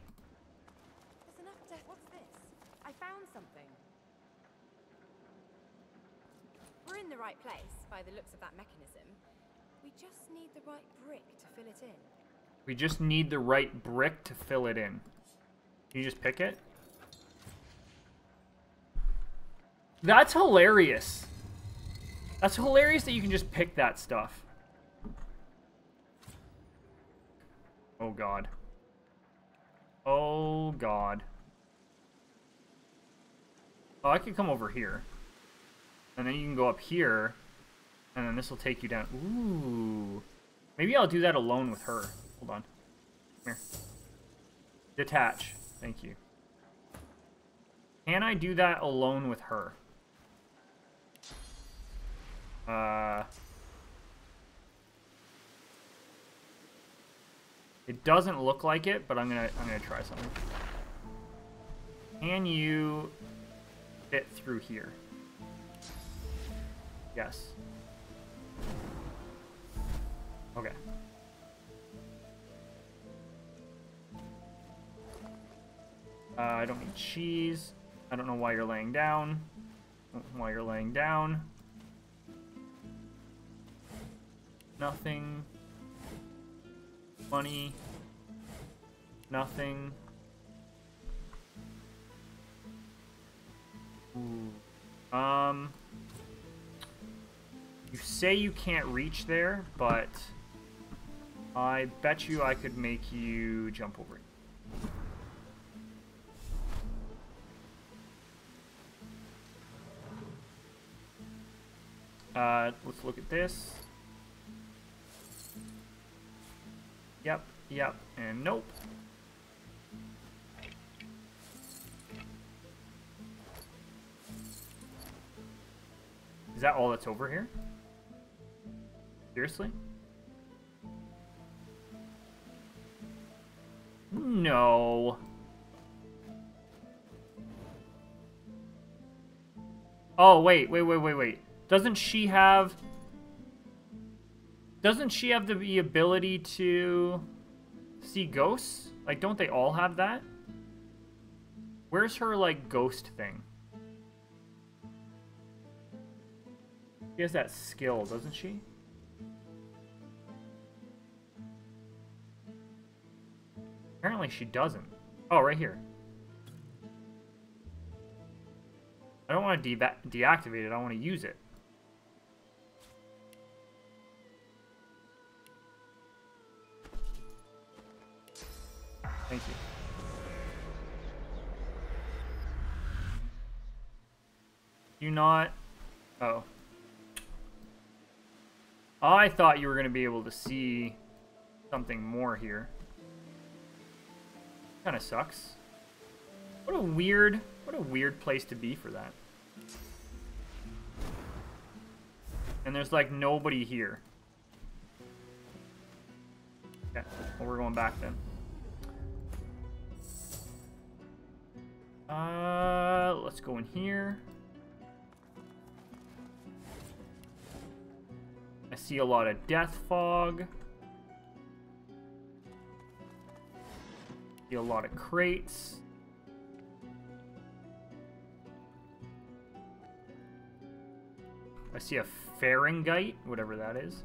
We're in the right place, by the looks of that mechanism. We just need the right brick to fill it in. We just need the right brick to fill it in. Can you just pick it? That's hilarious. That's hilarious that you can just pick that stuff. Oh god. Oh god. Oh, I could come over here. And then you can go up here. And then this will take you down. Ooh. Maybe I'll do that alone with her. Hold on. Come here. Detach. Thank you. Can I do that alone with her? It doesn't look like it, but I'm gonna try something. Can you fit through here? Yes. Okay. I don't need cheese. I don't know why you're laying down. Why you're laying down. Nothing. Money. Nothing. Ooh. You say you can't reach there, but I bet you I could make you jump over it. Let's look at this. Yep, yep, and nope. Is that all that's over here? Seriously? No. Oh, wait. Doesn't she have the ability to see ghosts? Like, don't they all have that? Where's her, like, ghost thing? She has that skill, doesn't she? Apparently she doesn't. Oh, right here. I don't want to deactivate it. I want to use it. Thank you. You not... Oh. I thought you were going to be able to see something more here. Kind of sucks. What a weird place to be for that. And there's, like, nobody here. Okay, well, we're going back then. Let's go in here. I see a lot of death fog. See a lot of crates. I see a pharyngite, whatever that is.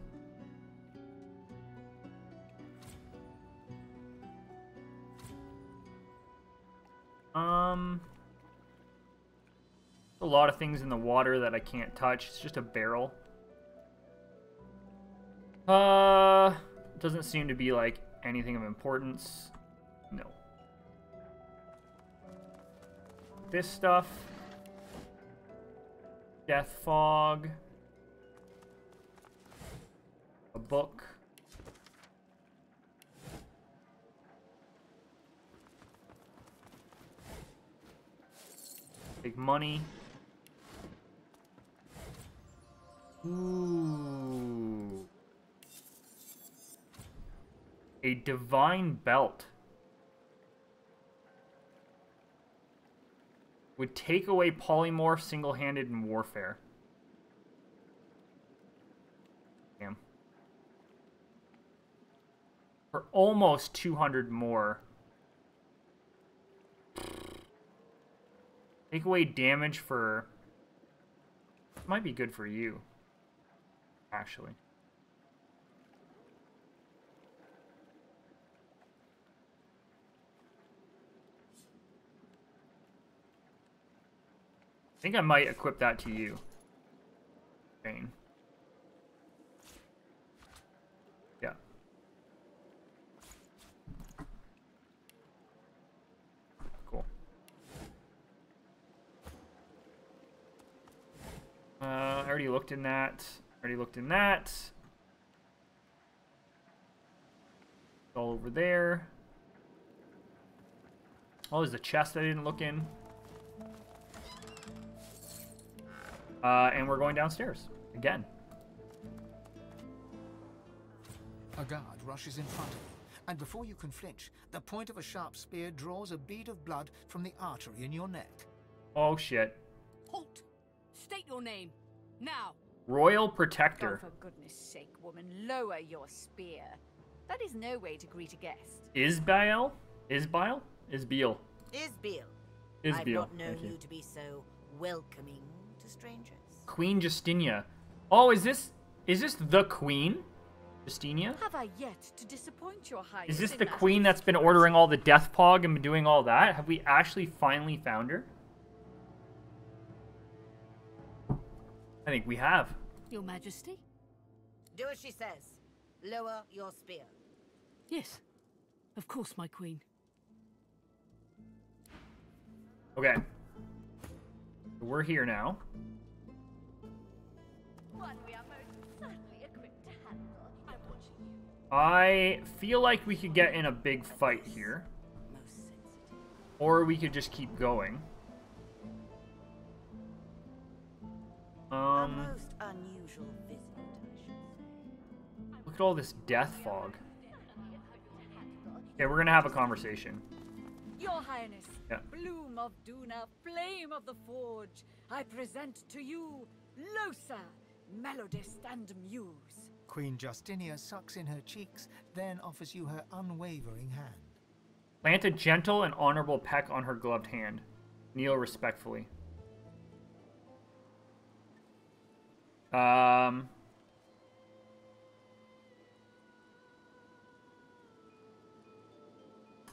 A lot of things in the water that I can't touch. It's just a barrel. Doesn't seem to be like anything of importance. No. This stuff. Death fog. A book. Big money. Ooh. A divine belt. Would take away polymorph, single-handed, in warfare. Damn. For almost 200 more. Take away damage for might be good for you, actually. I think I might equip that to you. Fane. Yeah. Cool. I already looked in that. It's all over there. Oh, there's the chest that I didn't look in. And we're going downstairs again. A guard rushes in front of you, and before you can flinch, the point of a sharp spear draws a bead of blood from the artery in your neck. Oh shit! Halt! State your name now. Royal Protector. Oh, for goodness' sake, woman, lower your spear. That is no way to greet a guest. Isbeil? Isbeil? Isbeil. Isbeil. Isbeil. I've not known you to be so welcoming. Strangers. Queen Justinia. Oh, is this the Queen? Justinia? Have I yet to disappoint your highness? Is this the queen that's been ordering all the death pog and been doing all that? Have we actually finally found her? I think we have. Your Majesty? Do as she says. Lower your spear. Yes. Of course, my queen. Okay. We're here now. I feel like we could get in a big fight here. Or we could just keep going. Look at all this death fog. Okay, we're gonna have a conversation. Your Highness, yeah. Bloom of Duna, flame of the forge, I present to you Lohse, melodist and muse. Queen Justinia sucks in her cheeks, then offers you her unwavering hand. Plant a gentle and honorable peck on her gloved hand. Kneel respectfully.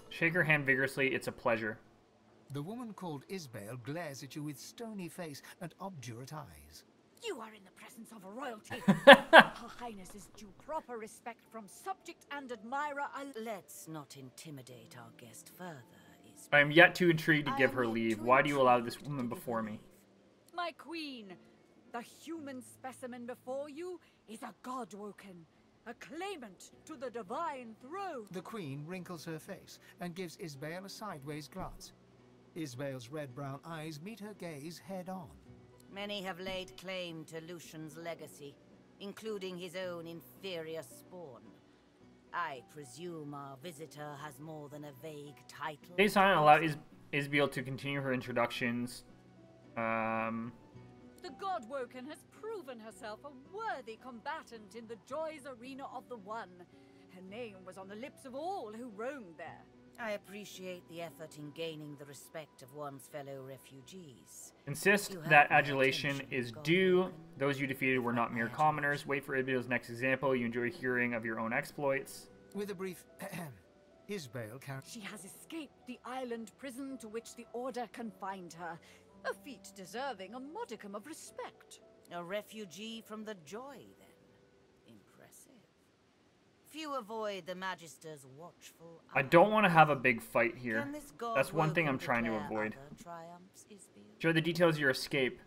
Shake her hand vigorously. It's a pleasure. The woman called Isbeil glares at you with stony face and obdurate eyes. You are in the presence of a royalty. Her Highness is due proper respect from subject and admirer. Let's not intimidate our guest further. Isbeil. I am yet too intrigued to give her leave. Why do you allow this woman before me? My queen, the human specimen before you is a Godwoken. A claimant to the divine throne. The queen wrinkles her face and gives Isbeil a sideways glance. Isbeil's red-brown eyes meet her gaze head-on. Many have laid claim to Lucian's legacy, including his own inferior spawn. I presume our visitor has more than a vague title. They sign allow Isbeil to continue her introductions. The Godwoken has proven herself a worthy combatant in the Joys Arena of the One. Her name was on the lips of all who roamed there. I appreciate the effort in gaining the respect of one's fellow refugees. Insist that adulation is due. Those you defeated were not mere commoners. Wait for Isbeil's next example. You enjoy hearing of your own exploits. With a brief Isbeil can... She has escaped the island prison to which the Order confined her. A feat deserving a modicum of respect. A refugee from the Joy, then. Impressive. Few avoid the Magister's watchful eye. I don't want to have a big fight here. That's one thing I'm trying to avoid. Show the details of your escape.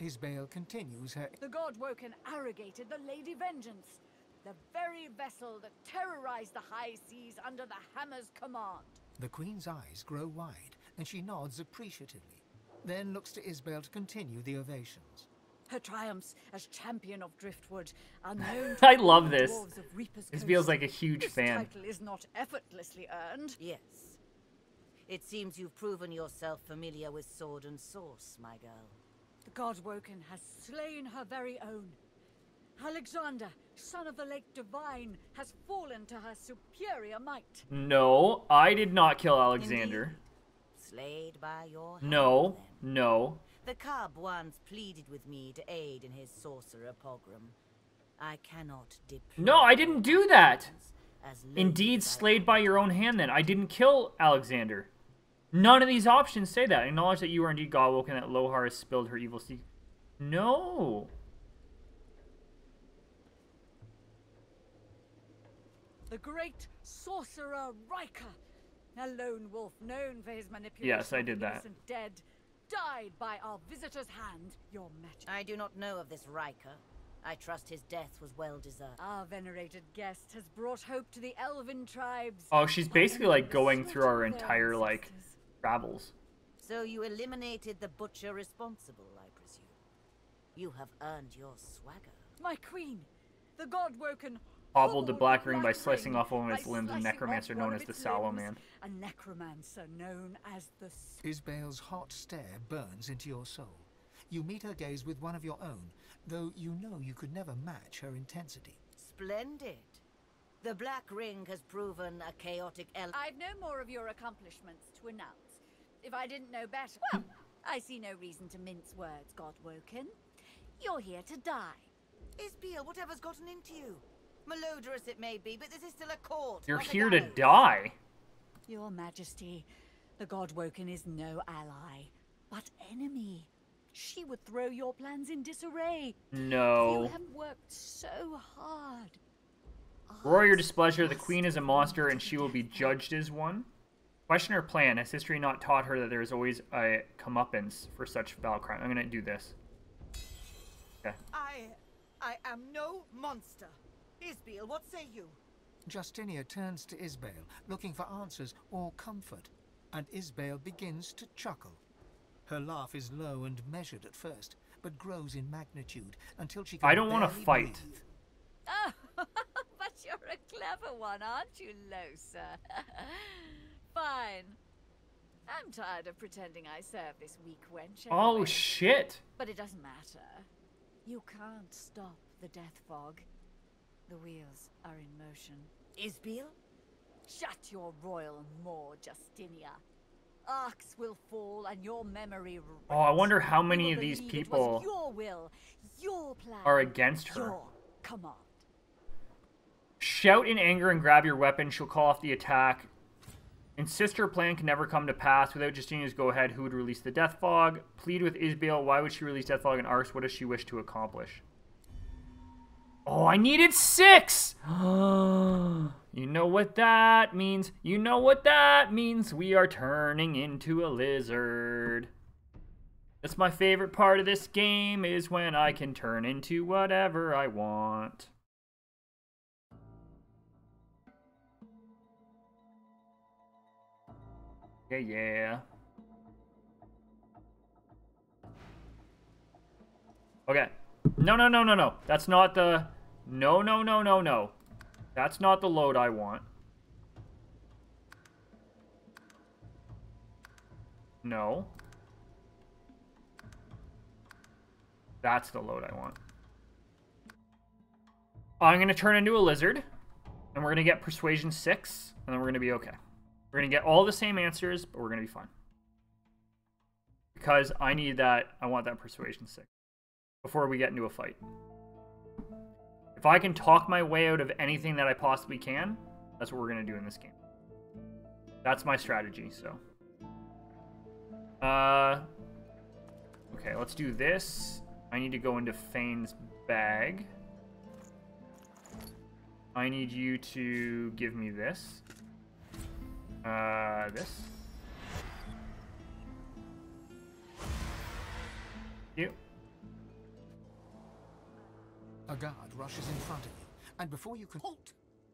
Isbeil continues her... The Godwoken arrogated the Lady Vengeance, the very vessel that terrorized the high seas under the Hammer's command. The queen's eyes grow wide, and she nods appreciatively, then looks to Isbeil to continue the ovations. Her triumphs as champion of Driftwood are known to... I love this. Isbeil's like a huge fan. This title is not effortlessly earned. Yes. It seems you've proven yourself familiar with sword and sauce, my girl. The Godwoken has slain her very own. Alexander, son of the Lake Divine, has fallen to her superior might. No, I did not kill Alexander. Indeed. Slayed by your hand, no, then. No. The cub once pleaded with me to aid in his sorcerer pogrom. I cannot deploy. No, I didn't do that. Indeed, slayed by your own hand, then. I didn't kill Alexander. None of these options say that. Acknowledge that you are indeed Godwoken, that Lohar has spilled her evil secret. No. The great sorcerer Ryker, a lone wolf known for his manipulation. Yes, I did that. Dead, died by our visitor's hand, your match. I do not know of this Ryker. I trust his death was well deserved. Our venerated guest has brought hope to the elven tribes. Oh, she's basically like going through our entire like travels. So you eliminated the butcher responsible, I presume. You have earned your swagger. My queen, the Godwoken hobbled the Black Ring by slicing off one of its limbs, a necromancer known as the Sallow Man. A necromancer known as the... Isbeil's hot stare burns into your soul. You meet her gaze with one of your own, though you know you could never match her intensity. Splendid. The Black Ring has proven a chaotic element. I've no more of your accomplishments to announce. If I didn't know better... Well, I see no reason to mince words, Godwoken. You're here to die. Isbeil, whatever's gotten into you? Malodorous it may be, but this is still a court. You're here to die. Your Majesty, the Godwoken is no ally, but enemy. She would throw your plans in disarray. No. You have worked so hard. Roar your displeasure. The queen is a monster, and she will be judged as one. Question her plan. Has history not taught her that there is always a comeuppance for such foul crime? I'm gonna do this. Okay. I am no monster. Isbeil, what say you? Justinia turns to Isbeil, looking for answers or comfort, and Isbeil begins to chuckle. Her laugh is low and measured at first, but grows in magnitude until she can I don't want to fight. Oh, but you're a clever one, aren't you, Lohse? Fine. I'm tired of pretending I serve this weak wench. Anyway. Oh, shit. But it doesn't matter. You can't stop the death fog. The wheels are in motion. Isbeil? Shut your royal maw, Justinia. Arcs will fall and your memory... Oh, I wonder how many of these people your will, your plan, are against her. Command. Shout in anger and grab your weapon. She'll call off the attack. Insist her plan can never come to pass. Without Justinia's go-ahead, who would release the death fog? Plead with Isbeil. Why would she release death fog and Arcs? What does she wish to accomplish? Oh, I needed 6! You know what that means. You know what that means. We are turning into a lizard. That's my favorite part of this game, is when I can turn into whatever I want. Yeah, yeah. Okay. No, no, no, no, no. That's not the... No, no, no, no, no. That's not the load I want. No. That's the load I want. I'm going to turn into a lizard, and we're going to get persuasion 6, and then we're going to be okay. We're going to get all the same answers, but we're going to be fine. Because I need that. I want that persuasion 6 before we get into a fight. If I can talk my way out of anything that I possibly can, that's what we're going to do in this game. That's my strategy, so. Okay, let's do this. I need to go into Fane's bag. I need you to give me this. This. Thank you. A guard rushes in front of you, and before you can... Halt!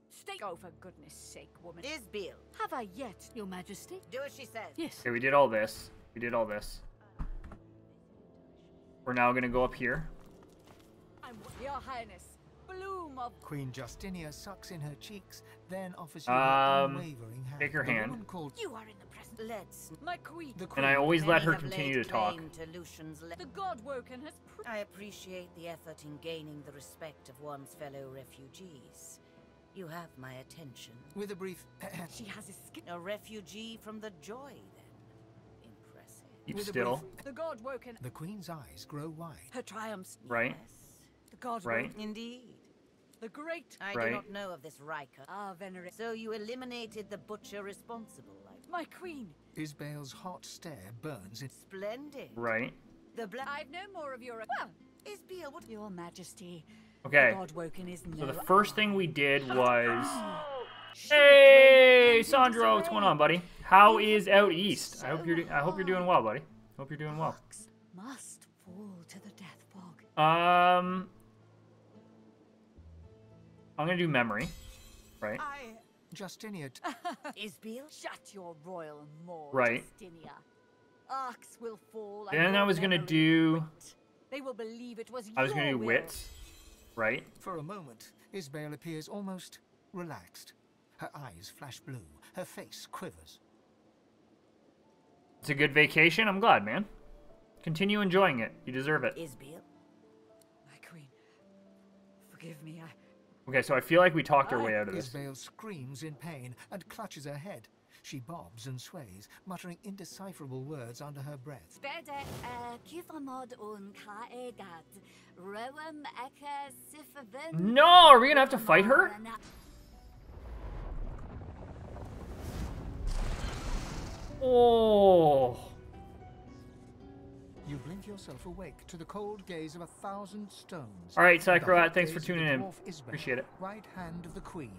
Stay! Oh, for goodness sake, woman. Isbeil! Have I yet, your Majesty? Do as she says. Yes. Okay, we did all this. We did all this. We're now going to go up here. Your Highness, bloom of... Queen Justinia sucks in her cheeks, then offers you an unwavering hand. Take her hand. You are in the present. Let's... My queen. And I always let her continue to talk. The Godwoken has... I appreciate the effort in gaining the respect of one's fellow refugees. You have my attention. With a brief... She has escaped. A refugee from the joy, then. Keep still. The Godwoken. The Queen's eyes grow wide. Her triumphs. Right. Yes. The Godwoken. Right. Indeed. The great. I do not know of this Ryker. Ah, venerate. So you eliminated the butcher responsible. My queen. Isbeil's hot stare burns. Splendid. Right. The black. I've no more of your. Well, Isbeil, what your Majesty. Okay. Godwoken is no. So the first thing we did was. Hey, Sandro, what's going on, buddy? How is out east? I hope you're doing well, buddy. Hope you're doing well. Must fall to the death fog. I'm gonna do memory, right? Justinia. Isbeil, shut your royal maw. Right. Justinia. Arcs will fall. Then I was gonna do. They will believe it was. I was gonna do wit, right? For a moment, Isbeil appears almost relaxed. Her eyes flash blue. Her face quivers. It's a good vacation. I'm glad, man. Continue enjoying it. You deserve it. Isbeil, my queen, forgive me. Okay, so I feel like we talked our way out of this. Isbeil screams in pain and clutches her head. She bobs and sways, muttering indecipherable words under her breath. No, are we gonna have to fight her? Oh. You blink yourself awake to the cold gaze of 1,000 stones. All right, Psychroat, thanks for tuning in. Appreciate it. Right hand of the Queen.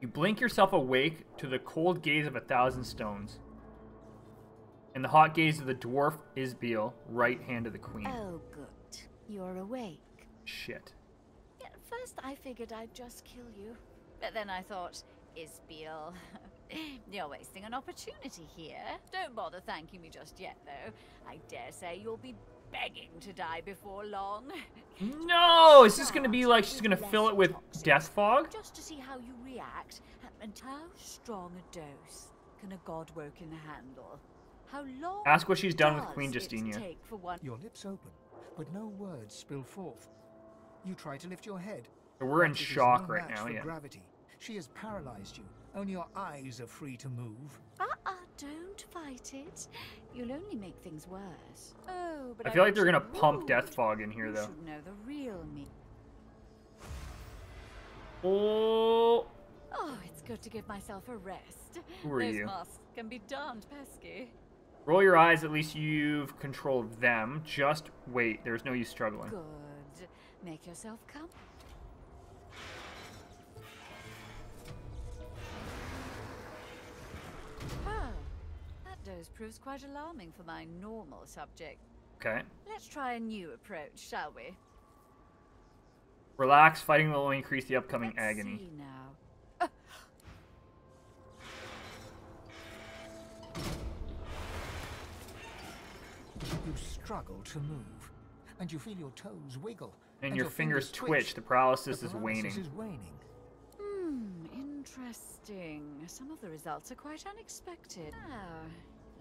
You blink yourself awake to the cold gaze of 1,000 stones. And the hot gaze of the dwarf Isbeil, right hand of the Queen. Oh, good. You're awake. Shit. Yeah, first I figured I'd just kill you. But then I thought... Isbeil, you're wasting an opportunity here. Don't bother thanking me just yet, though. I dare say you'll be begging to die before long. No, is this going to be like she's going to fill it with death fog? Just to see how you react and how strong a dose can a Godwoken handle. How long? Ask what she's done with Queen Justinia. Your lips open, but no words spill forth. You try to lift your head. We're in shock right now, yeah. Gravity. She has paralyzed you. Only your eyes are free to move. Don't fight it. You'll only make things worse. Oh, but I feel like they're gonna pump death fog in here, though. You should know the real me. Oh. Oh, it's good to give myself a rest. Who are you? Those masks can be darned pesky. Roll your eyes. At least you've controlled them. Just wait. There's no use struggling. Good. Make yourself comfortable. Proves quite alarming for my normal subject. Okay. Let's try a new approach, shall we? Relax. Fighting will only increase the upcoming agony. See now. You struggle to move, and you feel your toes wiggle, and your fingers twitch. The paralysis is waning. Interesting. Some of the results are quite unexpected. Now,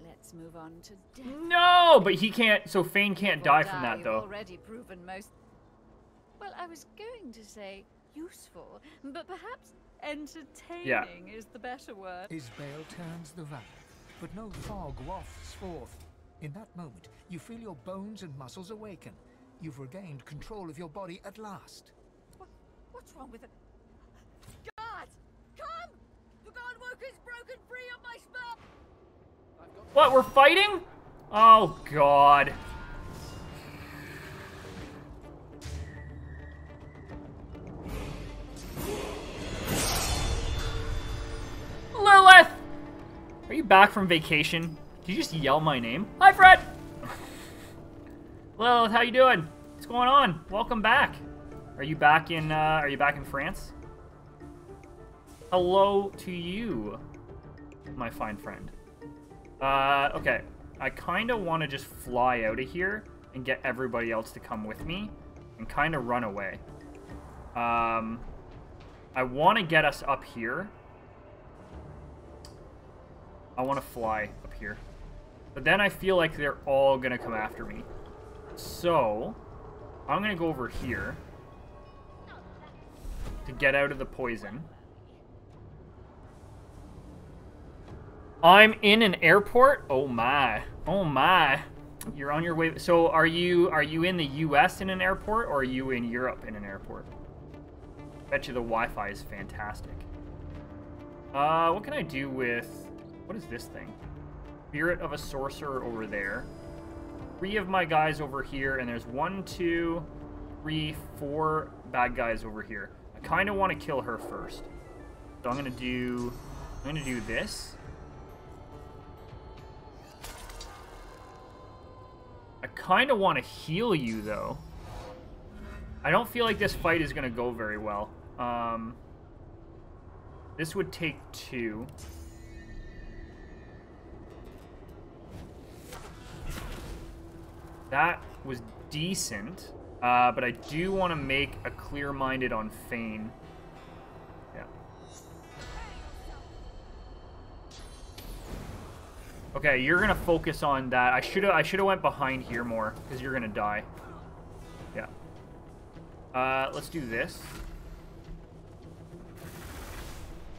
let's move on to death. No, but he can't. So Fane can't die from that, though. Already proven most. Well, I was going to say useful, but perhaps entertaining is the better word. Isbeil turns the valve, but no fog wafts forth. In that moment, you feel your bones and muscles awaken. You've regained control of your body at last. What's wrong with it? God, come! The Godwoken's broken free of my spell. What, we're fighting? Oh, God. Lilith! Are you back from vacation? Did you just yell my name? Hi, Fred! Lilith, how you doing? What's going on? Welcome back. Are you back in France? Hello to you, my fine friend. Okay, I kind of want to just fly out of here and get everybody else to come with me and kind of run away. I want to get us up here. I want to fly up here. But then I feel like they're all going to come after me. So, I'm going to go over here to get out of the poison. I'm in an airport? Oh my. Oh my. You're on your way. So are you in the US in an airport, or are you in Europe in an airport? Bet you the Wi-Fi is fantastic. What can I do with... What is this thing? Spirit of a Sorcerer over there. 3 of my guys over here, and there's 4 bad guys over here. I kind of want to kill her first. So I'm gonna do this. I kind of want to heal you, though. I don't feel like this fight is gonna go very well. This would take 2. That was decent, but I do want to make a clear-minded on Fane. Yeah. Okay, you're gonna focus on that. I should have went behind here more because you're gonna die. Yeah. Let's do this.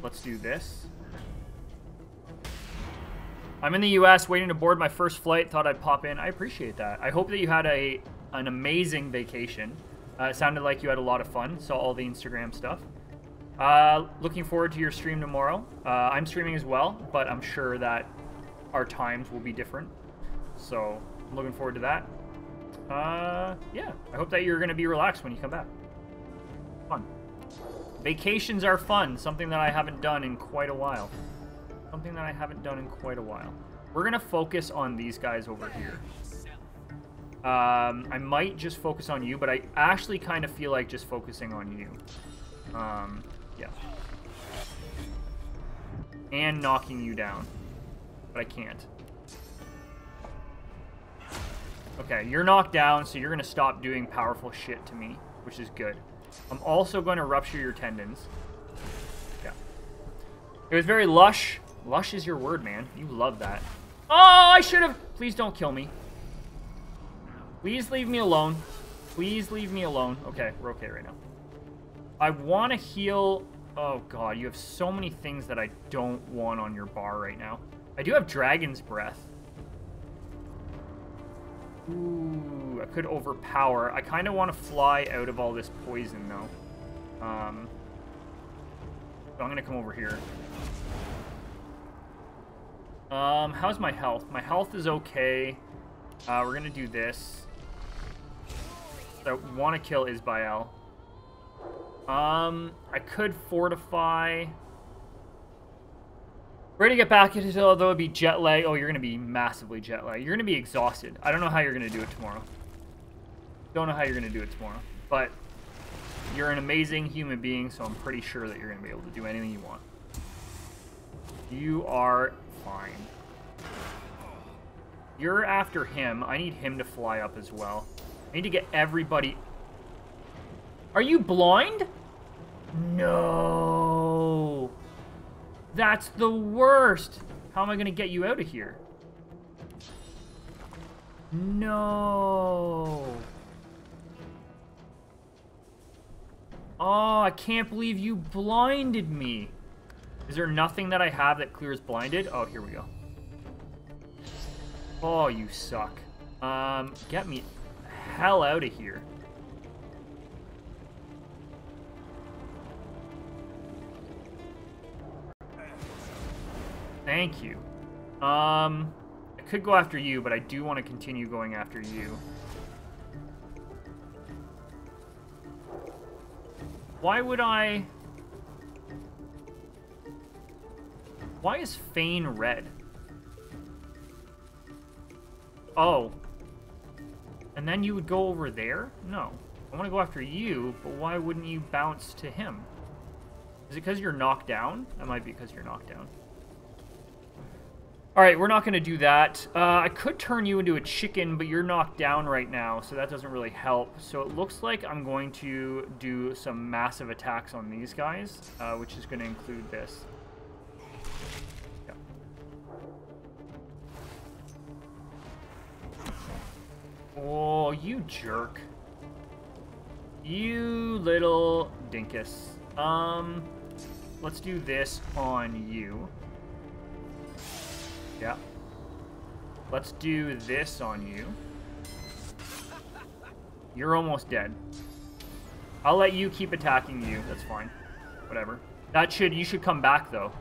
Let's do this. I'm in the U.S. waiting to board my first flight. Thought I'd pop in. I appreciate that. I hope that you had an amazing vacation. It sounded like you had a lot of fun. Saw all the Instagram stuff. Looking forward to your stream tomorrow. I'm streaming as well, but I'm sure that our times will be different. So I'm looking forward to that. Yeah, I hope that you're going to be relaxed when you come back. Fun. Vacations are fun. Something that I haven't done in quite a while. We're gonna focus on these guys over here. I might just focus on you, but I actually kind of feel like just focusing on you. Yeah. And knocking you down. But I can't. Okay, you're knocked down, so you're gonna stop doing powerful shit to me, which is good. I'm also gonna rupture your tendons. Yeah. It was very lush. Lush is your word, man. You love that. Oh, I should have... Please don't kill me. Please leave me alone. Please leave me alone. Okay, we're okay right now. I want to heal... Oh, God. You have so many things that I don't want on your bar right now. I do have Dragon's Breath. Ooh, I could overpower. I kind of want to fly out of all this poison, though. So I'm going to come over here. How's my health? My health is okay. We're gonna do this. So I want to kill Isbeil. I could fortify. We're gonna get back into it, although it'd be jet lag. Oh, you're gonna be massively jet lag. You're gonna be exhausted. I don't know how you're gonna do it tomorrow. But you're an amazing human being, so I'm pretty sure that you're gonna be able to do anything you want. You are... fine. You're after him. I need him to fly up as well. I need to get everybody... Are you blind? No. That's the worst. How am I going to get you out of here? No. Oh, I can't believe you blinded me. Is there nothing that I have that clears blinded? Oh, here we go. Oh, you suck. Get me the hell out of here. Thank you. I could go after you, but I do want to continue going after you. Why would I... Why is Fane red? Oh. And then you would go over there? No. I want to go after you, but why wouldn't you bounce to him? Is it because you're knocked down? That might be because you're knocked down. Alright, we're not going to do that. I could turn you into a chicken, but you're knocked down right now, so that doesn't really help. So it looks like I'm going to do some massive attacks on these guys, which is going to include this. Oh, you jerk. You little dinkus. Let's do this on you. Yeah. Let's do this on you. You're almost dead. I'll let you keep attacking you. That's fine. Whatever. That should... You should come back, though.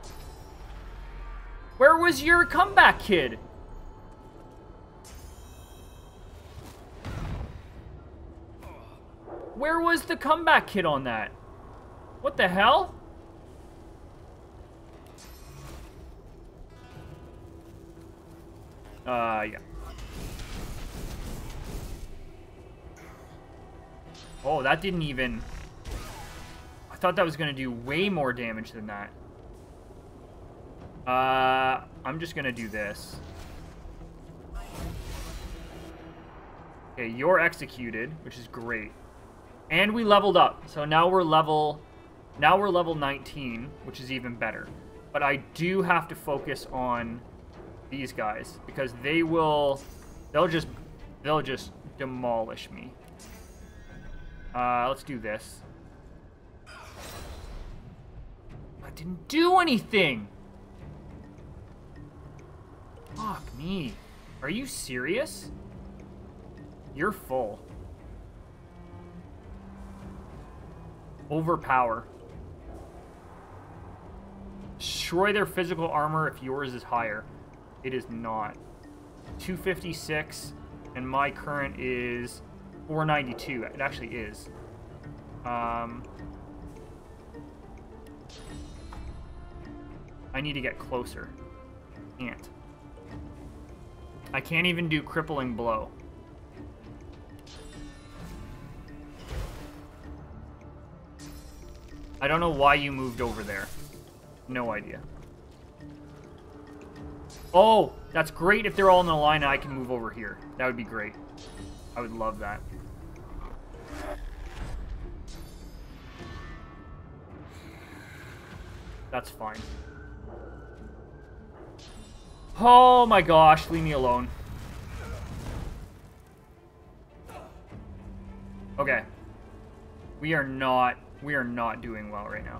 Where was your comeback, kid? Where was the comeback kid on that? What the hell? Yeah. Oh, that didn't even... I thought that was gonna do way more damage than that. I'm just gonna do this. Okay, you're executed, which is great. And we leveled up, so now we're level 19, which is even better. But I do have to focus on these guys because they will, they'll just demolish me. Let's do this. I didn't do anything. Fuck me. Are you serious? You're full. Overpower. Destroy their physical armor if yours is higher. It is not. 256, and my current is 492. It actually is. I need to get closer. Can't. I can't even do crippling blow. I don't know why you moved over there. No idea. Oh, that's great if they're all in the line and I can move over here. That would be great. I would love that. That's fine. Oh my gosh, leave me alone. Okay. We are not doing well right now.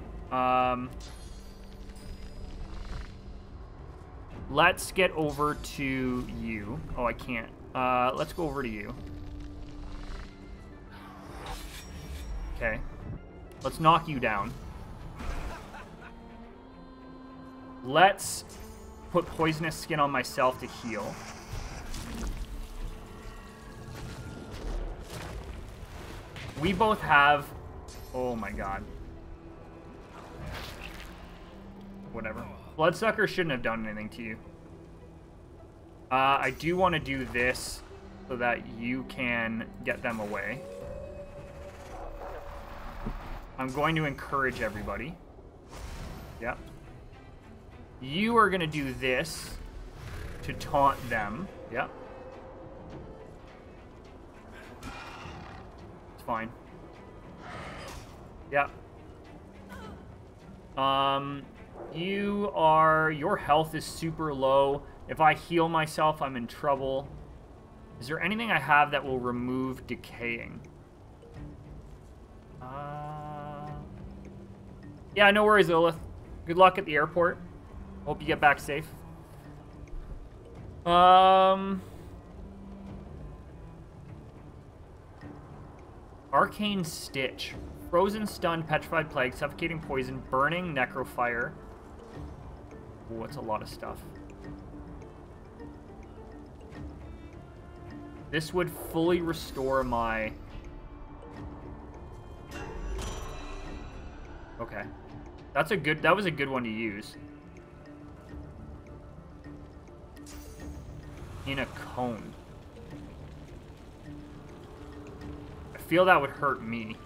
Let's get over to you. Oh, I can't. Let's go over to you. Okay. Let's knock you down. Let's put poisonous skin on myself to heal. We both have... Oh my god. Whatever. Bloodsucker shouldn't have done anything to you. I do want to do this so that you can get them away. I'm going to encourage everybody. Yep. You are going to do this to taunt them. Yep. It's fine. Yeah. You are... Your health is super low. If I heal myself, I'm in trouble. Is there anything I have that will remove decaying? Yeah, no worries, Lilith. Good luck at the airport. Hope you get back safe. Arcane Stitch. Frozen, stunned, petrified, plague, suffocating, poison, burning, necrofire. Oh, that's a lot of stuff. This would fully restore my... Okay. That's a good... That was a good one to use. In a cone. I feel that would hurt me.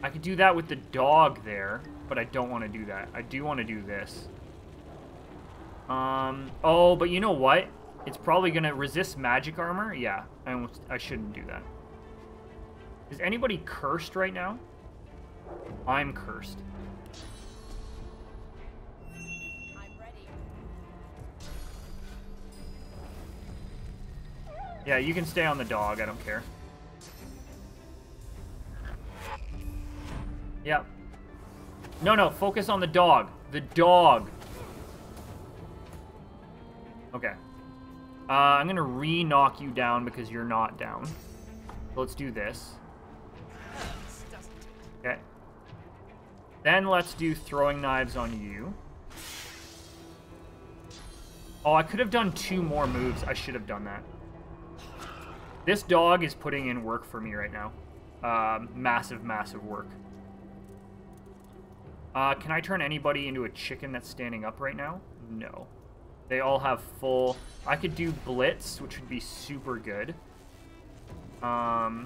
I could do that with the dog there, but I don't want to do that. I do want to do this. Oh, but you know what? It's probably going to resist magic armor. Yeah, I shouldn't do that. Is anybody cursed right now? I'm cursed. I'm ready. Yeah, you can stay on the dog. I don't care. Yep. No, focus on the dog. The dog. Okay. I'm going to re-knock you down because you're not down. So let's do this. Okay. Then let's do throwing knives on you. Oh, I could have done two more moves. I should have done that. This dog is putting in work for me right now. Massive, massive work. Can I turn anybody into a chicken that's standing up right now? No. They all have full... I could do Blitz, which would be super good. Oh,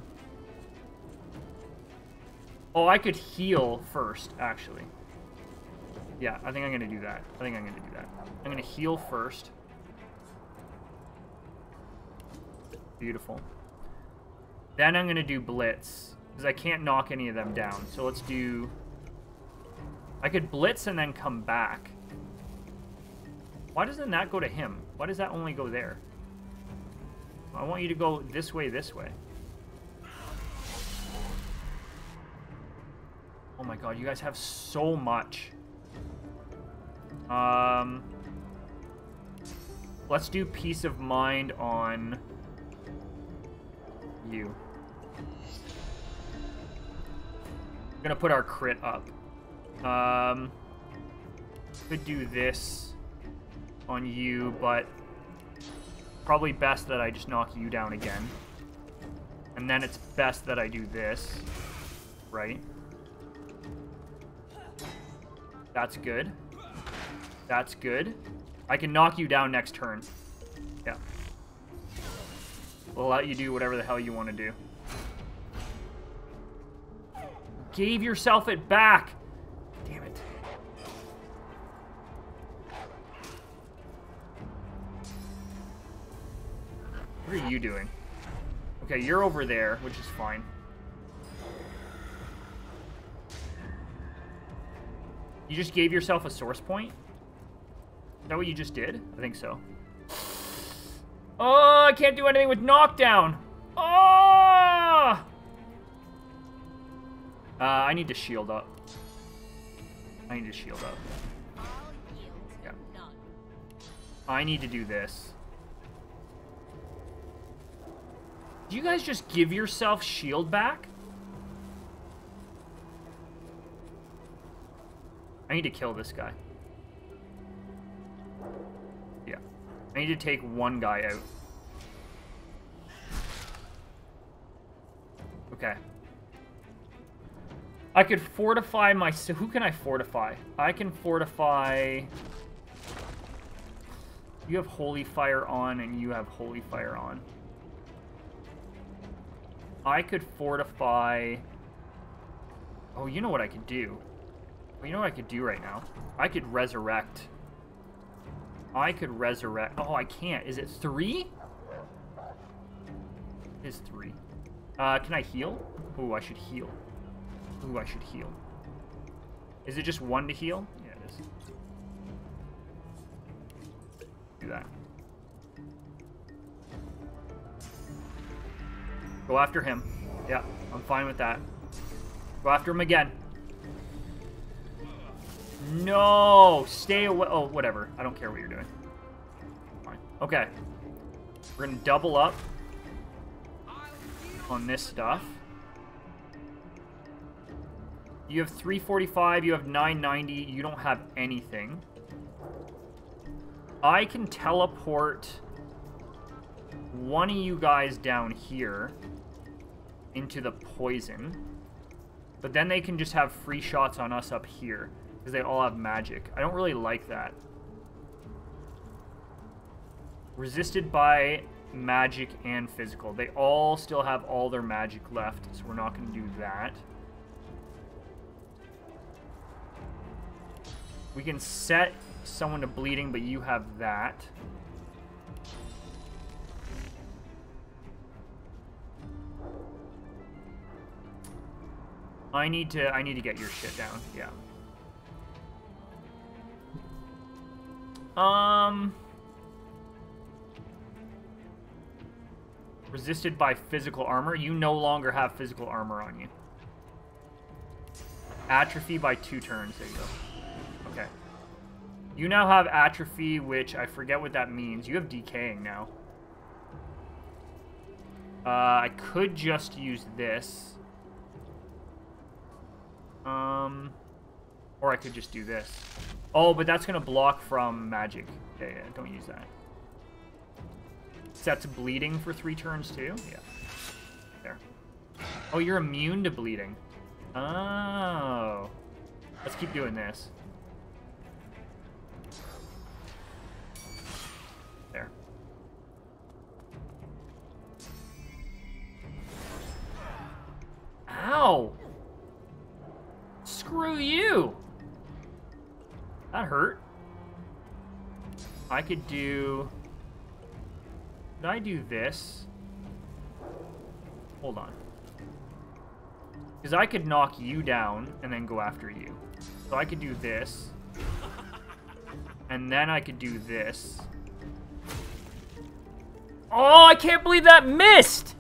I could heal first, actually. Yeah, I think I'm going to do that. I'm going to heal first. Beautiful. Then I'm going to do Blitz, because I can't knock any of them down. So let's do... I could Blitz and then come back. Why doesn't that go to him? Why does that only go there? I want you to go this way, this way. Oh my god, you guys have so much. Let's do Peace of Mind on you. I'm gonna put our crit up. Could do this on you, but probably best that I just knock you down again. And then it's best that I do this, right? That's good. That's good. I can knock you down next turn. Yeah. We'll let you do whatever the hell you want to do. Gave yourself it back! Damn it. What are you doing? Okay, you're over there, which is fine. You just gave yourself a source point? Is that what you just did? I think so. Oh, I can't do anything with knockdown. Oh! I need to shield up. Yeah. I need to do this. Do you guys just give yourself shield back? I need to kill this guy. Yeah. I need to take one guy out. Okay. I could fortify my... So who can I fortify? I can fortify... You have Holy Fire on and you have Holy Fire on. I could fortify... Oh, you know what I could do. You know what I could do right now? I could resurrect. Oh, I can't. Is it three? It is three. Can I heal? Ooh, I should heal. Is it just one to heal? Yeah, it is. Do that. Go after him. Yeah, I'm fine with that. Go after him again. No! Stay away. Oh, whatever. I don't care what you're doing. Fine. Okay. We're going to double up on this stuff. You have 345. You have 990. You don't have anything. I can teleport one of you guys down here into the poison. But then they can just have free shots on us up here. Because they all have magic. I don't really like that. Resisted by magic and physical. They all still have all their magic left, so we're not going to do that. We can set someone to bleeding, but you have that. I need to get your shit down. Yeah. Resisted by physical armor. You no longer have physical armor on you. Atrophy by 2 turns. There you go. Okay. You now have atrophy, which I forget what that means. You have decaying now. I could just use this. Or I could just do this. Oh, but that's going to block from magic. Yeah, yeah, don't use that. Sets bleeding for 3 turns too? Yeah. There. Oh, you're immune to bleeding. Oh. Let's keep doing this. There. Ow! Screw you! That hurt. I could do... Did I do this? Hold on. Because I could knock you down and then go after you. So I could do this. And then I could do this. Oh, I can't believe that missed!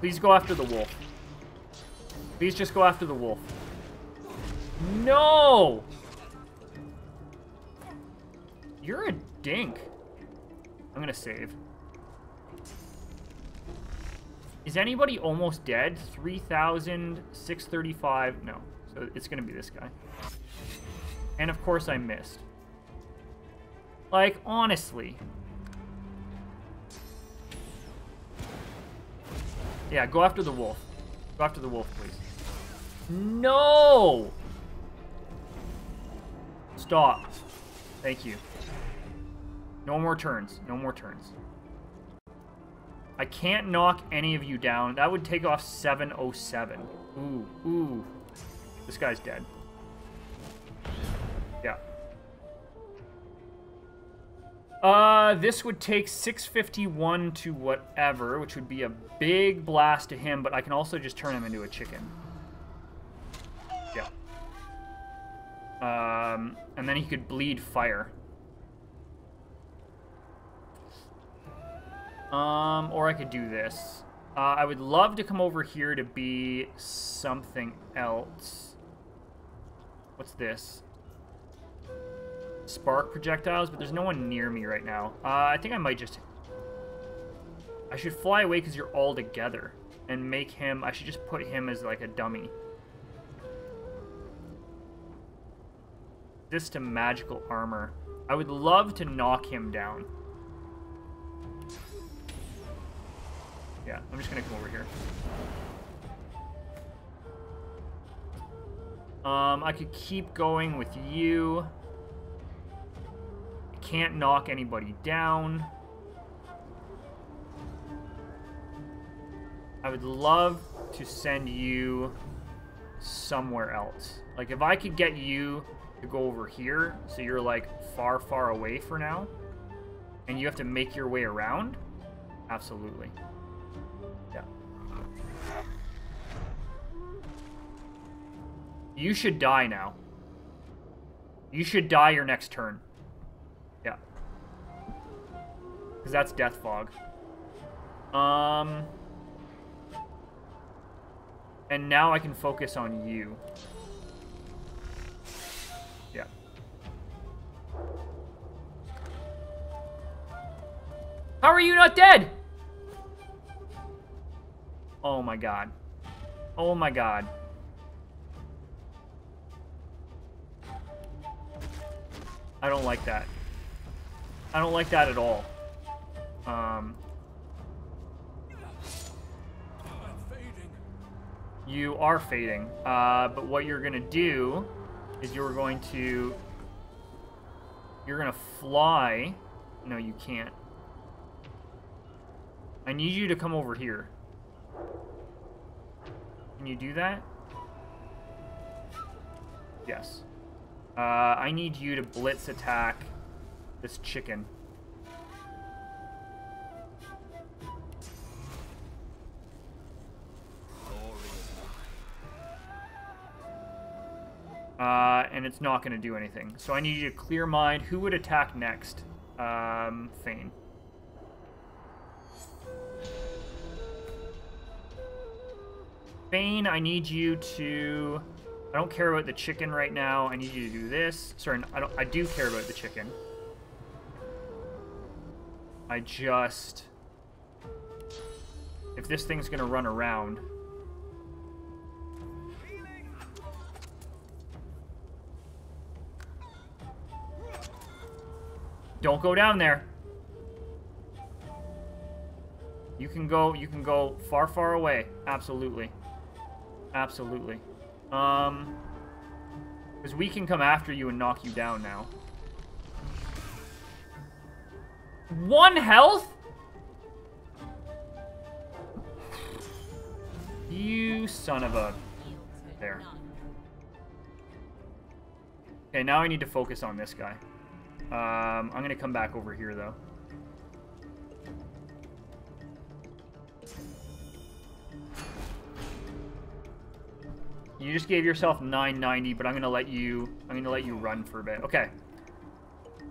Please go after the wolf. Please just go after the wolf. No! You're a dink. I'm gonna save. Is anybody almost dead? 3,635. No. So it's gonna be this guy. And of course I missed. Like, honestly... Yeah, go after the wolf. Go after the wolf, please. No! Stop. Thank you. No more turns. No more turns. I can't knock any of you down. That would take off 707. Ooh, ooh. This guy's dead. Yeah. This would take 651 to whatever, which would be a big blast to him, but I can also just turn him into a chicken. Yeah. And then he could bleed fire. Or I could do this. I would love to come over here to be something else. What's this? Spark projectiles, but there's no one near me right now. I think I might just... I should fly away because you're all together. And make him... I should just put him as, like, a dummy. This to magical armor. I would love to knock him down. Yeah, I'm just gonna come over here. I could keep going with you... Can't knock anybody down. I would love to send you somewhere else. Like, if I could get you to go over here, so you're, like, far, far away for now, and you have to make your way around, absolutely. Yeah. You should die now. You should die your next turn. Because that's death fog. And now I can focus on you. Yeah. How are you not dead? Oh my god. Oh my god. I don't like that. I don't like that at all. You are fading, but what you're gonna do is you're gonna fly. No, you can't. I need you to come over here. Can you do that? Yes. I need you to blitz attack this chicken. And it's not going to do anything. So I need you to clear mind. Who would attack next? Fane. Fane, I need you to... I don't care about the chicken right now. I need you to do this. Sorry, I do care about the chicken. I just... If this thing's gonna run around... Don't go down there. You can go far, far away. Absolutely. Absolutely. Because we can come after you and knock you down now. 1 health? You son of a... There. Okay, now I need to focus on this guy. I'm gonna come back over here, though. You just gave yourself 990, but I'm gonna let you run for a bit. Okay.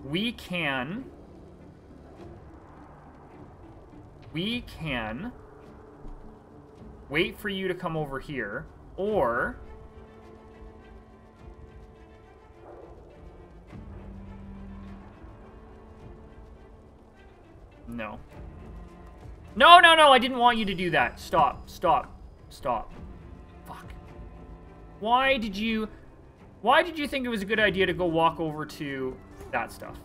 We can wait for you to come over here, or no. No, I didn't want you to do that. Stop. Fuck. Why did you think it was a good idea to go walk over to that stuff?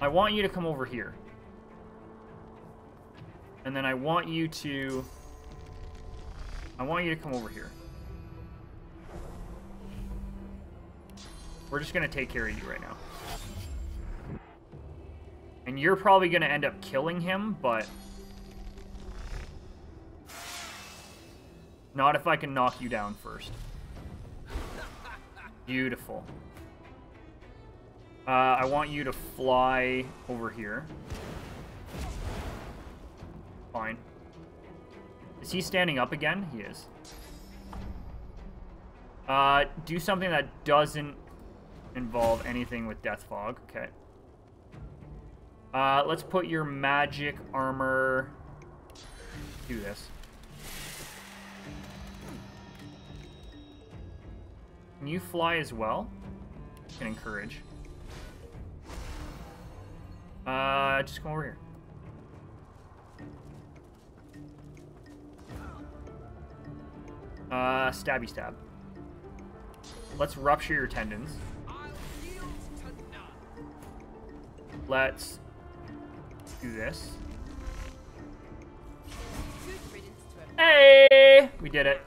I want you to come over here. And then I want you to come over here. We're just gonna take care of you right now. And you're probably gonna end up killing him, but... Not if I can knock you down first. Beautiful. I want you to fly over here. Fine. Is he standing up again? He is. Do something that doesn't involve anything with Death Fog. Okay. Let's put your magic armor... Do this. Can you fly as well? I can encourage. Just come over here. Stabby stab. Let's rupture your tendons. Let's do this. Hey! We did it.